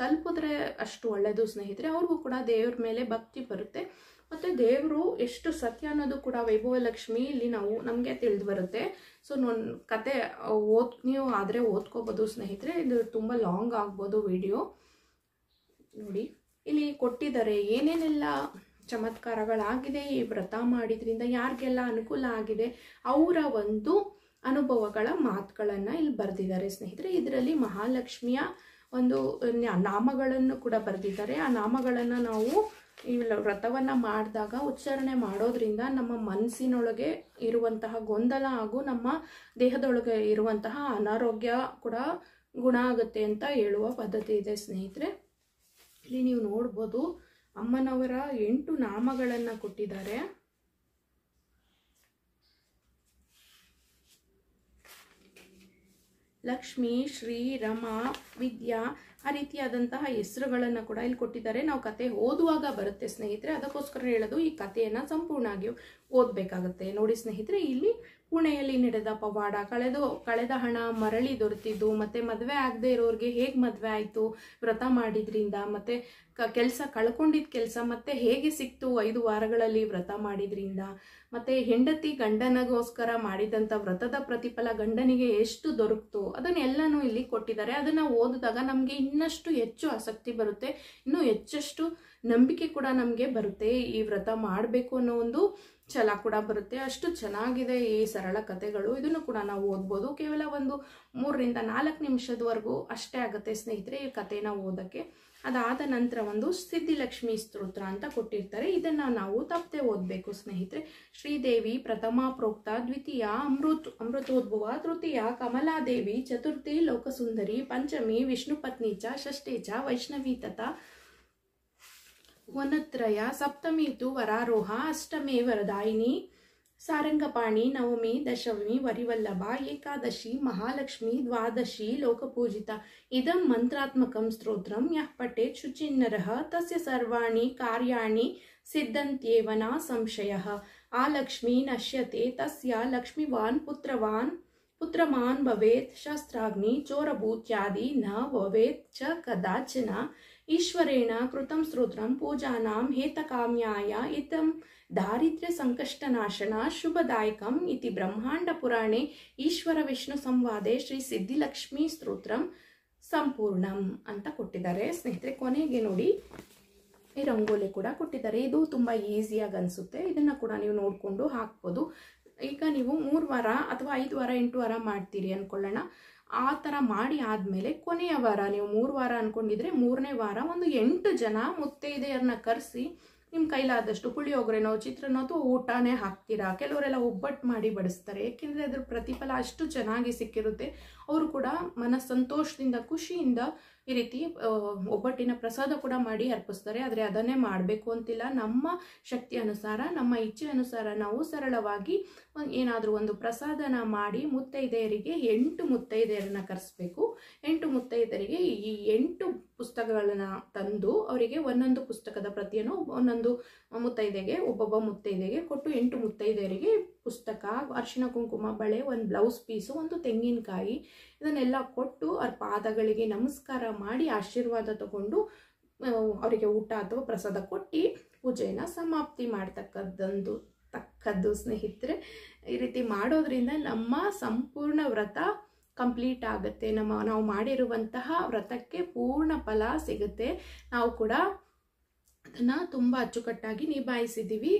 ತಲುಪಿದ್ರೆ ಅಷ್ಟು ಒಳ್ಳೆಯದು ಸ್ನೇಹಿತರೆ। ಅವ್ರಿಗೂ ಕೂಡ ದೇವ್ರ ಮೇಲೆ ಭಕ್ತಿ ಬರುತ್ತೆ ಮತ್ತು ದೇವರು ಎಷ್ಟು ಸತ್ಯ ಅನ್ನೋದು ಕೂಡ ವೈಭವಲಕ್ಷ್ಮಿ ಇಲ್ಲಿ ನಾವು ನಮಗೆ ತಿಳಿದು ಬರುತ್ತೆ। ಸೊ ನನ್ನ ಕತೆ ಓದ್ ನೀವು ಆದರೆ ಓದ್ಕೋಬೋದು ಸ್ನೇಹಿತರೆ, ಇದು ತುಂಬ ಲಾಂಗ್ ಆಗ್ಬೋದು ವಿಡಿಯೋ ನೋಡಿ. ಇಲ್ಲಿ ಕೊಟ್ಟಿದ್ದಾರೆ ಏನೇನೆಲ್ಲ ಚಮತ್ಕಾರಗಳಾಗಿದೆ, ಈ ವ್ರತ ಮಾಡಿದ್ರಿಂದ ಯಾರಿಗೆಲ್ಲ ಅನುಕೂಲ ಆಗಿದೆ, ಅವರ ಒಂದು ಅನುಭವಗಳ ಮಾತುಗಳನ್ನು ಇಲ್ಲಿ ಬರೆದಿದ್ದಾರೆ ಸ್ನೇಹಿತರೆ। ಇದರಲ್ಲಿ ಮಹಾಲಕ್ಷ್ಮಿಯ ಒಂದು ನಾಮಗಳನ್ನು ಕೂಡ ಬರೆದಿದ್ದಾರೆ. ಆ ನಾಮಗಳನ್ನು ನಾವು ಈ ವ್ರತವನ್ನು ಮಾಡಿದಾಗ ಉಚ್ಚಾರಣೆ ಮಾಡೋದ್ರಿಂದ ನಮ್ಮ ಮನಸ್ಸಿನೊಳಗೆ ಇರುವಂತಹ ಗೊಂದಲ ಹಾಗೂ ನಮ್ಮ ದೇಹದೊಳಗೆ ಇರುವಂತಹ ಅನಾರೋಗ್ಯ ಕೂಡ ಗುಣ ಆಗುತ್ತೆ ಅಂತ ಹೇಳುವ ಪದ್ಧತಿ ಇದೆ ಸ್ನೇಹಿತರೆ. ಇಲ್ಲಿ ನೀವು ನೋಡ್ಬೋದು ಅಮ್ಮನವರ ಎಂಟು ನಾಮಗಳನ್ನು ಕೊಟ್ಟಿದ್ದಾರೆ. ಲಕ್ಷ್ಮೀ, ಶ್ರೀ, ರಮ, ವಿದ್ಯಾ, ಆ ರೀತಿಯಾದಂತಹ ಹೆಸರುಗಳನ್ನು ಕೂಡ ಇಲ್ಲಿ ಕೊಟ್ಟಿದ್ದಾರೆ. ನಾವು ಕತೆ ಓದುವಾಗ ಬರುತ್ತೆ ಸ್ನೇಹಿತರೆ, ಅದಕ್ಕೋಸ್ಕರ ಹೇಳೋದು ಈ ಕಥೆಯನ್ನು ಸಂಪೂರ್ಣವಾಗಿ ಓದಬೇಕಾಗುತ್ತೆ. ನೋಡಿ ಸ್ನೇಹಿತರೆ, ಇಲ್ಲಿ ಪುಣೆಯಲ್ಲಿ ನಡೆದ ಪವಾಡ, ಕಳೆದು ಕಳೆದ ಹಣ ಮರಳಿ ದೊರೆತಿದ್ದು, ಮತ್ತು ಮದುವೆ ಆಗದೆ ಇರೋರಿಗೆ ಹೇಗೆ ಮದುವೆ ಆಯಿತು ವ್ರತ ಮಾಡಿದ್ರಿಂದ, ಮತ್ತು ಕ ಕೆಲಸ ಕಳ್ಕೊಂಡಿದ್ದ ಕೆಲಸ ಮತ್ತೆ ಹೇಗೆ ಸಿಕ್ತು ಐದು ವಾರಗಳಲ್ಲಿ ವ್ರತ ಮಾಡಿದ್ರಿಂದ, ಮತ್ತು ಹೆಂಡತಿ ಗಂಡನಿಗೋಸ್ಕರ ಮಾಡಿದಂಥ ವ್ರತದ ಪ್ರತಿಫಲ ಗಂಡನಿಗೆ ಎಷ್ಟು ದೊರಕಿತು, ಅದನ್ನೆಲ್ಲನೂ ಇಲ್ಲಿ ಕೊಟ್ಟಿದ್ದಾರೆ. ಅದನ್ನು ಓದಿದಾಗ ನಮಗೆ ಇನ್ನಷ್ಟು ಹೆಚ್ಚು ಆಸಕ್ತಿ ಬರುತ್ತೆ, ಇನ್ನೂ ಹೆಚ್ಚಷ್ಟು ನಂಬಿಕೆ ಕೂಡ ನಮಗೆ ಬರುತ್ತೆ, ಈ ವ್ರತ ಮಾಡಬೇಕು ಅನ್ನೋ ಒಂದು ಛಲ ಕೂಡ ಬರುತ್ತೆ. ಅಷ್ಟು ಚೆನ್ನಾಗಿದೆ ಈ ಸರಳ ಕಥೆಗಳು. ಇದನ್ನು ಕೂಡ ನಾವು ಓದ್ಬೋದು. ಕೇವಲ ಒಂದು ಮೂರರಿಂದ ನಾಲ್ಕು ನಿಮಿಷದವರೆಗೂ ಅಷ್ಟೇ ಆಗುತ್ತೆ ಸ್ನೇಹಿತರೆ ಈ ಕಥೆನ ಓದೋಕ್ಕೆ. ಅದಾದ ನಂತರ ಒಂದು ಸಿದ್ಧಿಲಕ್ಷ್ಮಿ ಸ್ತೋತ್ರ ಅಂತ ಕೊಟ್ಟಿರ್ತಾರೆ, ಇದನ್ನು ನಾವು ತಪ್ಪದೆ ಓದಬೇಕು ಸ್ನೇಹಿತರೆ. ಶ್ರೀದೇವಿ ಪ್ರಥಮ ಪ್ರೋಕ್ತ, ದ್ವಿತೀಯ ಅಮೃತ ಅಮೃತೋದ್ಭವ, ತೃತೀಯ ಕಮಲಾದೇವಿ, ಚತುರ್ಥಿ ಲೋಕಸುಂದರಿ, ಪಂಚಮಿ ವಿಷ್ಣುಪತ್ನಿ ಚ, ಷಷ್ಠಿ ಚ ವೈಷ್ಣವಿ ತಥಾ ವನತ್ರಯ, ಸಪ್ತಮಿ ತು ವರಾರೋಹ, ಅಷ್ಟಮಿ ವರದಾಯಿನಿ, ಸಾರಂಗಪಾಣಿ, ನವಮಿ ದಶಮಿ ವರಿವಲ್ಲಭ, ಏಕಾದಶಿ ಮಹಾಲಕ್ಷ್ಮಿ, ದ್ವಾದಶಿ ಲೋಕಪೂಜಿತ. ಇದಂ ಮಂತ್ರಾತ್ಮಕಂ ಸ್ತೋತ್ರಂ ಯಃ ಪಠೇತ್ ಶುಚಿರ್ನರಃ ತಸ್ಯ ಸರ್ವಾಣಿ ಕಾರ್ಯಾಣಿ ಸಿದ್ಧಂತ್ಯೇವ ನ ಸಂಶಯಃ. ಆಲಕ್ಷ್ಮೀ ನಶ್ಯತೆ ತಸ್ಯ ಲಕ್ಷ್ಮೀವಾನ್ ಪುತ್ರವಾನ್ ಪುತ್ರಮಾನ್ ಭವೇತ್, ಶಸ್ತ್ರಾಗ್ನಿ ಚೋರಭೂತ್ಯಾದಿ ನ ಭವೇತ್ ಚ ಕದಾಚನ. ಈಶ್ವರೇಣ ಕೃತಂ ಸ್ತೋತ್ರಂ ಪೂಜಾನಾಂ ಹೇತಕಾಮ್ಯಾಯ ಇತಂ ದಾರಿದ್ರ್ಯಸಂಕಷ್ಟನಾಶನ ಶುಭದಾಯಕಂ ಇತಿ ಬ್ರಹ್ಮಾಂಡ ಪುರಾಣೆ ಈಶ್ವರವಿಷ್ಣುಸಂವಾದೆ ಶ್ರೀಸಿದ್ಧಿಲಕ್ಷ್ಮೀ ಸ್ತೋತ್ರಂ ಸಂಪೂರ್ಣಂ ಅಂತ ಕೊಟ್ಟಿದ್ದಾರೆ ಸ್ನೇಹಿತರೆ. ಕೊನೆಗೆ ನೋಡಿ ಈ ರಂಗೋಲಿ ಕೂಡ ಕೊಟ್ಟಿದ್ದಾರೆ. ಇದು ತುಂಬ ಈಸಿಯಾಗಿ ಅನಿಸುತ್ತೆ, ಇದನ್ನು ಕೂಡ ನೀವು ನೋಡಿಕೊಂಡು ಹಾಕ್ಬೋದು. ಈಗ ನೀವು ಮೂರು ವಾರ ಅಥವಾ ಐದು ವಾರ ಎಂಟು ವಾರ ಮಾಡ್ತೀರಿ ಅಂದ್ಕೊಳ್ಳೋಣ. ಆ ಥರ ಮಾಡಿ ಆದಮೇಲೆ ಕೊನೆಯ ವಾರ ನೀವು ಮೂರು ವಾರ ಅಂದ್ಕೊಂಡಿದ್ರೆ ಮೂರನೇ ವಾರ ಒಂದು ಎಂಟು ಜನ ಮುತ್ತೈದೆಯರನ್ನ ಕರೆಸಿ ನಿಮ್ಮ ಕೈಲಾದಷ್ಟು ಪುಳಿಯೋಗರೆನೋ ಚಿತ್ರನೋ ಅಥವಾ ಊಟನೇ ಹಾಕ್ತೀರಾ. ಕೆಲವರೆಲ್ಲ ಒಬ್ಬಟ್ಟು ಮಾಡಿ ಬಡಿಸ್ತಾರೆ, ಏಕೆಂದರೆ ಅದ್ರ ಪ್ರತಿಫಲ ಅಷ್ಟು ಚೆನ್ನಾಗಿ ಸಿಕ್ಕಿರುತ್ತೆ. ಅವರು ಕೂಡ ಮನ ಸಂತೋಷದಿಂದ ಖುಷಿಯಿಂದ ಈ ರೀತಿ ಒಬ್ಬಟ್ಟಿನ ಪ್ರಸಾದ ಕೂಡ ಮಾಡಿ ಅರ್ಪಿಸುತ್ತಾರೆ. ಆದರೆ ಅದನ್ನೇ ಮಾಡಬೇಕು ಅಂತಿಲ್ಲ, ನಮ್ಮ ಶಕ್ತಿ ಅನುಸಾರ ನಮ್ಮ ಇಚ್ಛೆ ಅನುಸಾರ ನಾವು ಸರಳವಾಗಿ ಏನಾದರೂ ಒಂದು ಪ್ರಸಾದನ ಮಾಡಿ ಮುತ್ತೈದೆಯರಿಗೆ ಎಂಟು ಮುತ್ತೈದೆಯರನ್ನ ಕರೆಸಬೇಕು. ಎಂಟು ಮುತ್ತೈದೆಯರಿಗೆ ಈ ಎಂಟು ಪುಸ್ತಕಗಳನ್ನು ತಂದು ಅವರಿಗೆ ಒಂದೊಂದು ಪುಸ್ತಕದ ಪ್ರತಿಯನ್ನು ಒಂದೊಂದು ಮುತ್ತೈದೆಗೆ ಒಬ್ಬೊಬ್ಬ ಮುತ್ತೈದೆಗೆ ಕೊಟ್ಟು ಎಂಟು ಮುತ್ತೈದೆಯರಿಗೆ ಪುಸ್ತಕ, ಅರಶಿನ, ಕುಂಕುಮ, ಬಳೆ, ಒಂದು ಬ್ಲೌಸ್ ಪೀಸು, ಒಂದು ತೆಂಗಿನಕಾಯಿ ಇದನ್ನೆಲ್ಲ ಕೊಟ್ಟು ಅವರ ಪಾದಗಳಿಗೆ ನಮಸ್ಕಾರ ಮಾಡಿ ಆಶೀರ್ವಾದ ತಗೊಂಡು ಅವರಿಗೆ ಊಟ ಅಥವಾ ಪ್ರಸಾದ ಕೊಟ್ಟು ಪೂಜೆಯನ್ನು ಸಮಾಪ್ತಿ ಮಾಡ್ತಕ್ಕದ್ದು ತಕ್ಕದ್ದು ಸ್ನೇಹಿತರೆ. ಈ ರೀತಿ ಮಾಡೋದ್ರಿಂದ ನಮ್ಮ ಸಂಪೂರ್ಣ ವ್ರತ ಕಂಪ್ಲೀಟ್ ಆಗುತ್ತೆ. ನಮ್ಮ ನಾವು ಮಾಡಿರುವಂತಹ ವ್ರತಕ್ಕೆ ಪೂರ್ಣ ಫಲ ಸಿಗುತ್ತೆ. ನಾವು ಕೂಡ ಅದನ್ನು ತುಂಬ ಅಚ್ಚುಕಟ್ಟಾಗಿ ನಿಭಾಯಿಸಿದ್ದೀವಿ,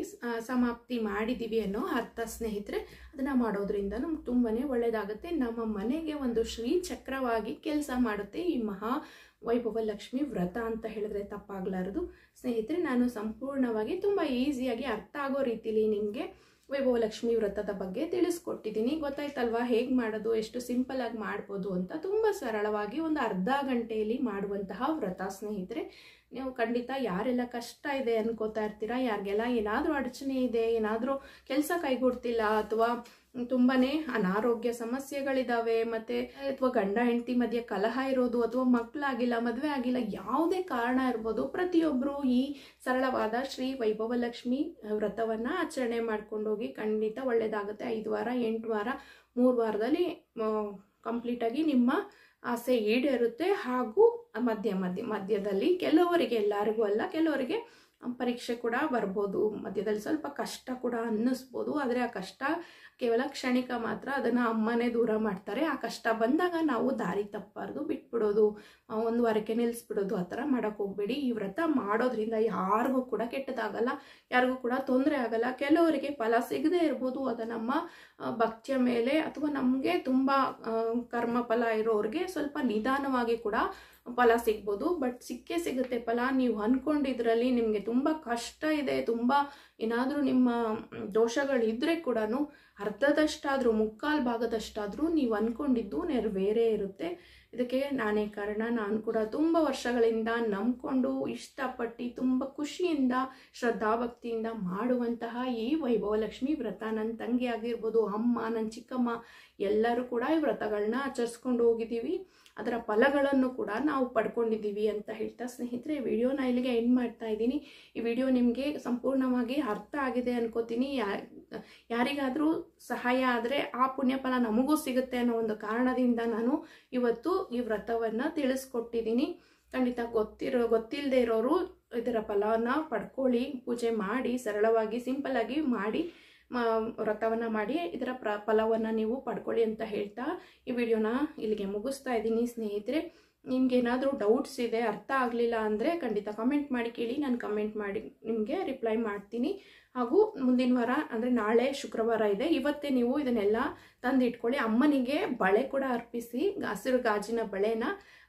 ಸಮಾಪ್ತಿ ಮಾಡಿದ್ದೀವಿ ಅನ್ನೋ ಅರ್ಥ ಸ್ನೇಹಿತರೆ. ಅದನ್ನು ಮಾಡೋದ್ರಿಂದ ನಮ್ಗೆ ತುಂಬಾ ಒಳ್ಳೆಯದಾಗುತ್ತೆ. ನಮ್ಮ ಮನೆಗೆ ಒಂದು ಶ್ರೀ ಚಕ್ರವಾಗಿ ಕೆಲಸ ಮಾಡುತ್ತೆ ಈ ಮಹಾ ವೈಭವ ಲಕ್ಷ್ಮಿ ವ್ರತ ಅಂತ ಹೇಳಿದ್ರೆ ತಪ್ಪಾಗಲಾರದು ಸ್ನೇಹಿತರೆ. ನಾನು ಸಂಪೂರ್ಣವಾಗಿ ತುಂಬ ಈಸಿಯಾಗಿ ಅರ್ಥ ಆಗೋ ರೀತಿಲಿ ನಿಮಗೆ ವೈಭವ ಲಕ್ಷ್ಮಿ ವ್ರತದ ಬಗ್ಗೆ ತಿಳಿಸ್ಕೊಟ್ಟಿದ್ದೀನಿ. ಗೊತ್ತಾಯ್ತಲ್ವಾ ಹೇಗೆ ಮಾಡೋದು, ಎಷ್ಟು ಸಿಂಪಲ್ ಆಗಿ ಮಾಡ್ಬೋದು ಅಂತ. ತುಂಬ ಸರಳವಾಗಿ ಒಂದು ಅರ್ಧ ಗಂಟೆಯಲ್ಲಿ ಮಾಡುವಂತಹ ವ್ರತ ಸ್ನೇಹಿತರೆ. ನೀವು ಖಂಡಿತ ಯಾರೆಲ್ಲ ಕಷ್ಟ ಇದೆ ಅನ್ಕೋತಾ ಇರ್ತೀರಾ, ಯಾರಿಗೆಲ್ಲ ಏನಾದರೂ ಅಡಚಣೆ ಇದೆ, ಏನಾದರೂ ಕೆಲಸ ಕೈಗೂಡ್ತಿಲ್ಲ, ಅಥವಾ ತುಂಬಾ ಅನಾರೋಗ್ಯ ಸಮಸ್ಯೆಗಳಿದ್ದಾವೆ, ಮತ್ತು ಅಥವಾ ಗಂಡ ಹೆಂಡತಿ ಮಧ್ಯೆ ಕಲಹ ಇರೋದು, ಅಥವಾ ಮಕ್ಕಳಾಗಿಲ್ಲ, ಮದುವೆ ಆಗಿಲ್ಲ, ಯಾವುದೇ ಕಾರಣ ಇರ್ಬೋದು, ಪ್ರತಿಯೊಬ್ಬರು ಈ ಸರಳವಾದ ಶ್ರೀ ವೈಭವಲಕ್ಷ್ಮಿ ವ್ರತವನ್ನು ಆಚರಣೆ ಮಾಡ್ಕೊಂಡೋಗಿ ಖಂಡಿತ ಒಳ್ಳೆಯದಾಗುತ್ತೆ. ಐದು ವಾರ, ಎಂಟು ವಾರ, ಮೂರು ವಾರದಲ್ಲಿ ಕಂಪ್ಲೀಟಾಗಿ ನಿಮ್ಮ ಆಸೆ ಈಡೇರುತ್ತೆ. ಹಾಗೂ ಮಧ್ಯ ಮಧ್ಯ ಮಧ್ಯದಲ್ಲಿ ಕೆಲವರಿಗೆ, ಎಲ್ಲರಿಗೂ ಅಲ್ಲ, ಕೆಲವರಿಗೆ ಪರೀಕ್ಷೆ ಕೂಡ ಬರ್ಬೋದು, ಮಧ್ಯದಲ್ಲಿ ಸ್ವಲ್ಪ ಕಷ್ಟ ಕೂಡ ಅನ್ನಿಸ್ಬೋದು. ಆದರೆ ಆ ಕಷ್ಟ ಕೇವಲ ಕ್ಷಣಿಕ ಮಾತ್ರ, ಅದನ್ನು ಅಮ್ಮನೇ ದೂರ ಮಾಡ್ತಾರೆ. ಆ ಕಷ್ಟ ಬಂದಾಗ ನಾವು ದಾರಿ ತಪ್ಪಬಾರ್ದು, ಬಿಟ್ಬಿಡೋದು, ಒಂದು ವಾರಕ್ಕೆ ನಿಲ್ಲಿಸ್ಬಿಡೋದು, ಆ ಥರ ಮಾಡೋಕ್ಕೆ ಹೋಗ್ಬೇಡಿ. ಈ ವ್ರತ ಮಾಡೋದ್ರಿಂದ ಯಾರಿಗೂ ಕೂಡ ಕೆಟ್ಟದಾಗಲ್ಲ, ಯಾರಿಗೂ ಕೂಡ ತೊಂದರೆ ಆಗಲ್ಲ. ಕೆಲವರಿಗೆ ಫಲ ಸಿಗದೇ ಇರ್ಬೋದು, ಅದು ನಮ್ಮ ಭಕ್ತಿಯ ಮೇಲೆ, ಅಥವಾ ನಮಗೆ ತುಂಬ ಕರ್ಮ ಫಲ ಇರೋರಿಗೆ ಸ್ವಲ್ಪ ನಿಧಾನವಾಗಿ ಕೂಡ ಫಲ ಸಿಗ್ಬೋದು. ಬಟ್ ಸಿಕ್ಕೇ ಸಿಗುತ್ತೆ ಫಲ. ನೀವು ಅಂದ್ಕೊಂಡಿದ್ರಲ್ಲಿ ನಿಮಗೆ ತುಂಬ ಕಷ್ಟ ಇದೆ, ತುಂಬ ಏನಾದರೂ ನಿಮ್ಮ ದೋಷಗಳಿದ್ದರೆ ಕೂಡ ಅರ್ಧದಷ್ಟಾದರೂ, ಮುಕ್ಕಾಲು ಭಾಗದಷ್ಟಾದರೂ ನೀವು ಅಂದ್ಕೊಂಡಿದ್ದು ನೆರವೇರೇ ಇರುತ್ತೆ. ಇದಕ್ಕೆ ನಾನೇ ಕಾರಣ. ನಾನು ಕೂಡ ತುಂಬ ವರ್ಷಗಳಿಂದ ನಂಬಿಕೊಂಡು ಇಷ್ಟಪಟ್ಟು ತುಂಬ ಖುಷಿಯಿಂದ ಶ್ರದ್ಧಾಭಕ್ತಿಯಿಂದ ಮಾಡುವಂತಹ ಈ ವೈಭವಲಕ್ಷ್ಮಿ ವ್ರತ ನನ್ನ ತಂಗಿ ಆಗಿರ್ಬೋದು, ಅಮ್ಮ, ನನ್ನ ಚಿಕ್ಕಮ್ಮ ಎಲ್ಲರೂ ಕೂಡ ಈ ವ್ರತಗಳನ್ನ ಆಚರಿಸ್ಕೊಂಡು ಹೋಗಿದ್ದೀವಿ. ಅದರ ಫಲಗಳನ್ನು ಕೂಡ ನಾವು ಪಡ್ಕೊಂಡಿದ್ದೀವಿ ಅಂತ ಹೇಳ್ತಾ ಸ್ನೇಹಿತರೆ, ವಿಡಿಯೋನ ಇಲ್ಲಿಗೆ ಎಂಡ್ ಮಾಡ್ತಾ ಇದ್ದೀನಿ. ಈ ವಿಡಿಯೋ ನಿಮಗೆ ಸಂಪೂರ್ಣವಾಗಿ ಅರ್ಥ ಆಗಿದೆ ಅನ್ಕೋತೀನಿ. ಯಾ ಯಾರಿಗಾದರೂ ಸಹಾಯ ಆದರೆ ಆ ಪುಣ್ಯಫಲ ನಮಗೂ ಸಿಗುತ್ತೆ ಅನ್ನೋ ಒಂದು ಕಾರಣದಿಂದ ನಾನು ಇವತ್ತು ಈ ವ್ರತವನ್ನು ತಿಳಿಸ್ಕೊಟ್ಟಿದ್ದೀನಿ. ಖಂಡಿತ ಗೊತ್ತಿರೋ ಗೊತ್ತಿಲ್ಲದೆ ಇರೋರು ಇದರ ಫಲವನ್ನು ಪಡ್ಕೊಳ್ಳಿ, ಪೂಜೆ ಮಾಡಿ, ಸರಳವಾಗಿ ಸಿಂಪಲ್ಲಾಗಿ ಮಾಡಿ ವ್ರತವನ್ನು ಮಾಡಿ ಇದರ ಪ್ರ ಫಲವನ್ನು ನೀವು ಪಡ್ಕೊಳ್ಳಿ ಅಂತ ಹೇಳ್ತಾ ಈ ವಿಡಿಯೋನ ಇಲ್ಲಿಗೆ ಮುಗಿಸ್ತಾ ಇದ್ದೀನಿ ಸ್ನೇಹಿತರೆ. ನಿಮಗೇನಾದರೂ ಡೌಟ್ಸ್ ಇದೆ, ಅರ್ಥ ಆಗಲಿಲ್ಲ ಅಂದರೆ ಖಂಡಿತ ಕಮೆಂಟ್ ಮಾಡಿ ಕೇಳಿ, ನಾನು ಕಮೆಂಟ್ ಮಾಡಿ ನಿಮಗೆ ರಿಪ್ಲೈ ಮಾಡ್ತೀನಿ. ಹಾಗೂ ಮುಂದಿನ ವಾರ ಅಂದರೆ ನಾಳೆ ಶುಕ್ರವಾರ ಇದೆ, ಇವತ್ತೇ ನೀವು ಇದನ್ನೆಲ್ಲ ತಂದು ಇಟ್ಕೊಳ್ಳಿ. ಅಮ್ಮನಿಗೆ ಬಳೆ ಕೂಡ ಅರ್ಪಿಸಿ, ಹಸಿರು ಗಾಜಿನ ಬಳೆನ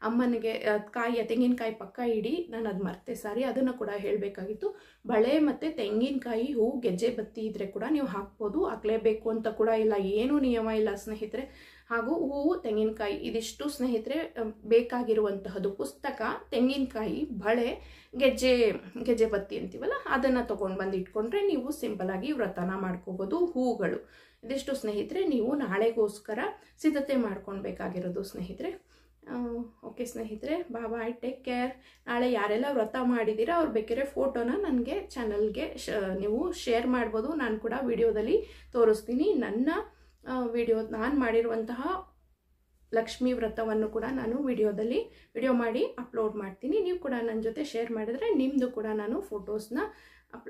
ಅಮ್ಮನಿಗೆ ಕಾಯಿಯ ತೆಂಗಿನಕಾಯಿ ಪಕ್ಕ ಇಡಿ. ನಾನು ಅದು ಮರ್ತೆ ಸಾರಿ, ಅದನ್ನು ಕೂಡ ಹೇಳಬೇಕಾಗಿತ್ತು. ಬಳೆ ಮತ್ತು ತೆಂಗಿನಕಾಯಿ ಹೂ ಗೆಜ್ಜೆ ಬತ್ತಿ ಇದ್ದರೆ ಕೂಡ ನೀವು ಹಾಕ್ಬೋದು, ಹಾಕಲೇಬೇಕು ಅಂತ ಕೂಡ ಇಲ್ಲ, ಏನೂ ನಿಯಮ ಇಲ್ಲ ಸ್ನೇಹಿತರೆ. ಹಾಗೂ ಹೂವು, ತೆಂಗಿನಕಾಯಿ ಇದಿಷ್ಟು ಸ್ನೇಹಿತರೆ ಬೇಕಾಗಿರುವಂತಹದ್ದು. ಪುಸ್ತಕ, ತೆಂಗಿನಕಾಯಿ, ಬಳೆ, ಗೆಜ್ಜೆ ಗೆಜ್ಜೆ ಬತ್ತಿ ಅಂತೀವಲ್ಲ ಅದನ್ನು ತೊಗೊಂಡು ಬಂದು ಇಟ್ಕೊಂಡ್ರೆ ನೀವು ಸಿಂಪಲ್ಲಾಗಿ ವ್ರತನ ಮಾಡ್ಕೋಬೋದು. ಹೂಗಳು ಇದಿಷ್ಟು ಸ್ನೇಹಿತರೆ ನೀವು ನಾಳೆಗೋಸ್ಕರ ಸಿದ್ಧತೆ ಮಾಡ್ಕೊಳ್ಬೇಕಾಗಿರೋದು ಸ್ನೇಹಿತರೆ. ಓಕೆ ಸ್ನೇಹಿತರೆ, ಬಾಯ್ ಬಾಯ್, ಟೇಕ್ ಕೇರ್. ನಾಳೆ ಯಾರೆಲ್ಲ ವ್ರತ ಮಾಡಿದ್ದೀರಾ ಅವ್ರು ಬೇಕಿದ್ರೆ ಫೋಟೋನ ನನಗೆ ಚಾನಲ್ಗೆ ಶ ನೀವು ಶೇರ್ ಮಾಡ್ಬೋದು. ನಾನು ಕೂಡ ವಿಡಿಯೋದಲ್ಲಿ ತೋರಿಸ್ತೀನಿ ನನ್ನ ವಿಡಿಯೋ, ನಾನು ಮಾಡಿರುವಂತಹ ಲಕ್ಷ್ಮೀ ವ್ರತವನ್ನು ಕೂಡ ನಾನು ವಿಡಿಯೋದಲ್ಲಿ ವಿಡಿಯೋ ಮಾಡಿ ಅಪ್ಲೋಡ್ ಮಾಡ್ತೀನಿ. ನೀವು ಕೂಡ ನನ್ನ ಜೊತೆ ಶೇರ್ ಮಾಡಿದರೆ ನಿಮ್ಮದು ಕೂಡ ನಾನು ಫೋಟೋಸ್ನ ಅಪ್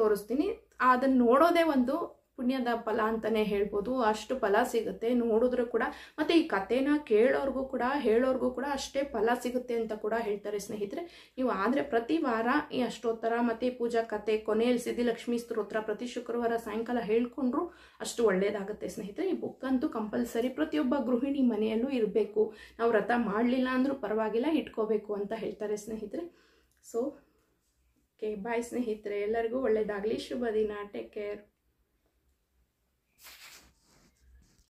ತೋರಿಸ್ತೀನಿ. ಅದನ್ನು ನೋಡೋದೇ ಒಂದು ಪುಣ್ಯದ ಫಲ ಅಂತಲೇ ಹೇಳ್ಬೋದು, ಅಷ್ಟು ಫಲ ಸಿಗುತ್ತೆ ನೋಡಿದ್ರೂ ಕೂಡ. ಮತ್ತು ಈ ಕಥೆನ ಕೇಳೋರ್ಗೂ ಕೂಡ ಹೇಳೋರ್ಗೂ ಕೂಡ ಅಷ್ಟೇ ಫಲ ಸಿಗುತ್ತೆ ಅಂತ ಕೂಡ ಹೇಳ್ತಾರೆ ಸ್ನೇಹಿತರೆ. ನೀವು ಆದರೆ ಪ್ರತಿ ವಾರ ಈ ಅಷ್ಟೋತ್ತರ ಮತ್ತು ಪೂಜಾ ಕಥೆ, ಕೊನೆಯಲ್ಲಿ ಸಿದ್ಧಿಲಕ್ಷ್ಮಿ ಸ್ತೋತ್ರ ಪ್ರತಿ ಶುಕ್ರವಾರ ಸಾಯಂಕಾಲ ಹೇಳ್ಕೊಂಡ್ರು ಅಷ್ಟು ಒಳ್ಳೆಯದಾಗುತ್ತೆ ಸ್ನೇಹಿತರೆ. ಈ ಬುಕ್ ಅಂತೂ ಕಂಪಲ್ಸರಿ ಪ್ರತಿಯೊಬ್ಬ ಗೃಹಿಣಿ ಮನೆಯಲ್ಲೂ ಇರಬೇಕು. ನಾವು ವ್ರತ ಮಾಡಲಿಲ್ಲ ಅಂದರೂ ಪರವಾಗಿಲ್ಲ, ಇಟ್ಕೋಬೇಕು ಅಂತ ಹೇಳ್ತಾರೆ ಸ್ನೇಹಿತರೆ. ಸೊ ಓಕೆ, ಬಾಯ್ ಸ್ನೇಹಿತರೆ, ಎಲ್ಲರಿಗೂ ಒಳ್ಳೆಯದಾಗಲಿ, ಶುಭ ದಿನ, ಟೇಕ್ ಕೇರ್.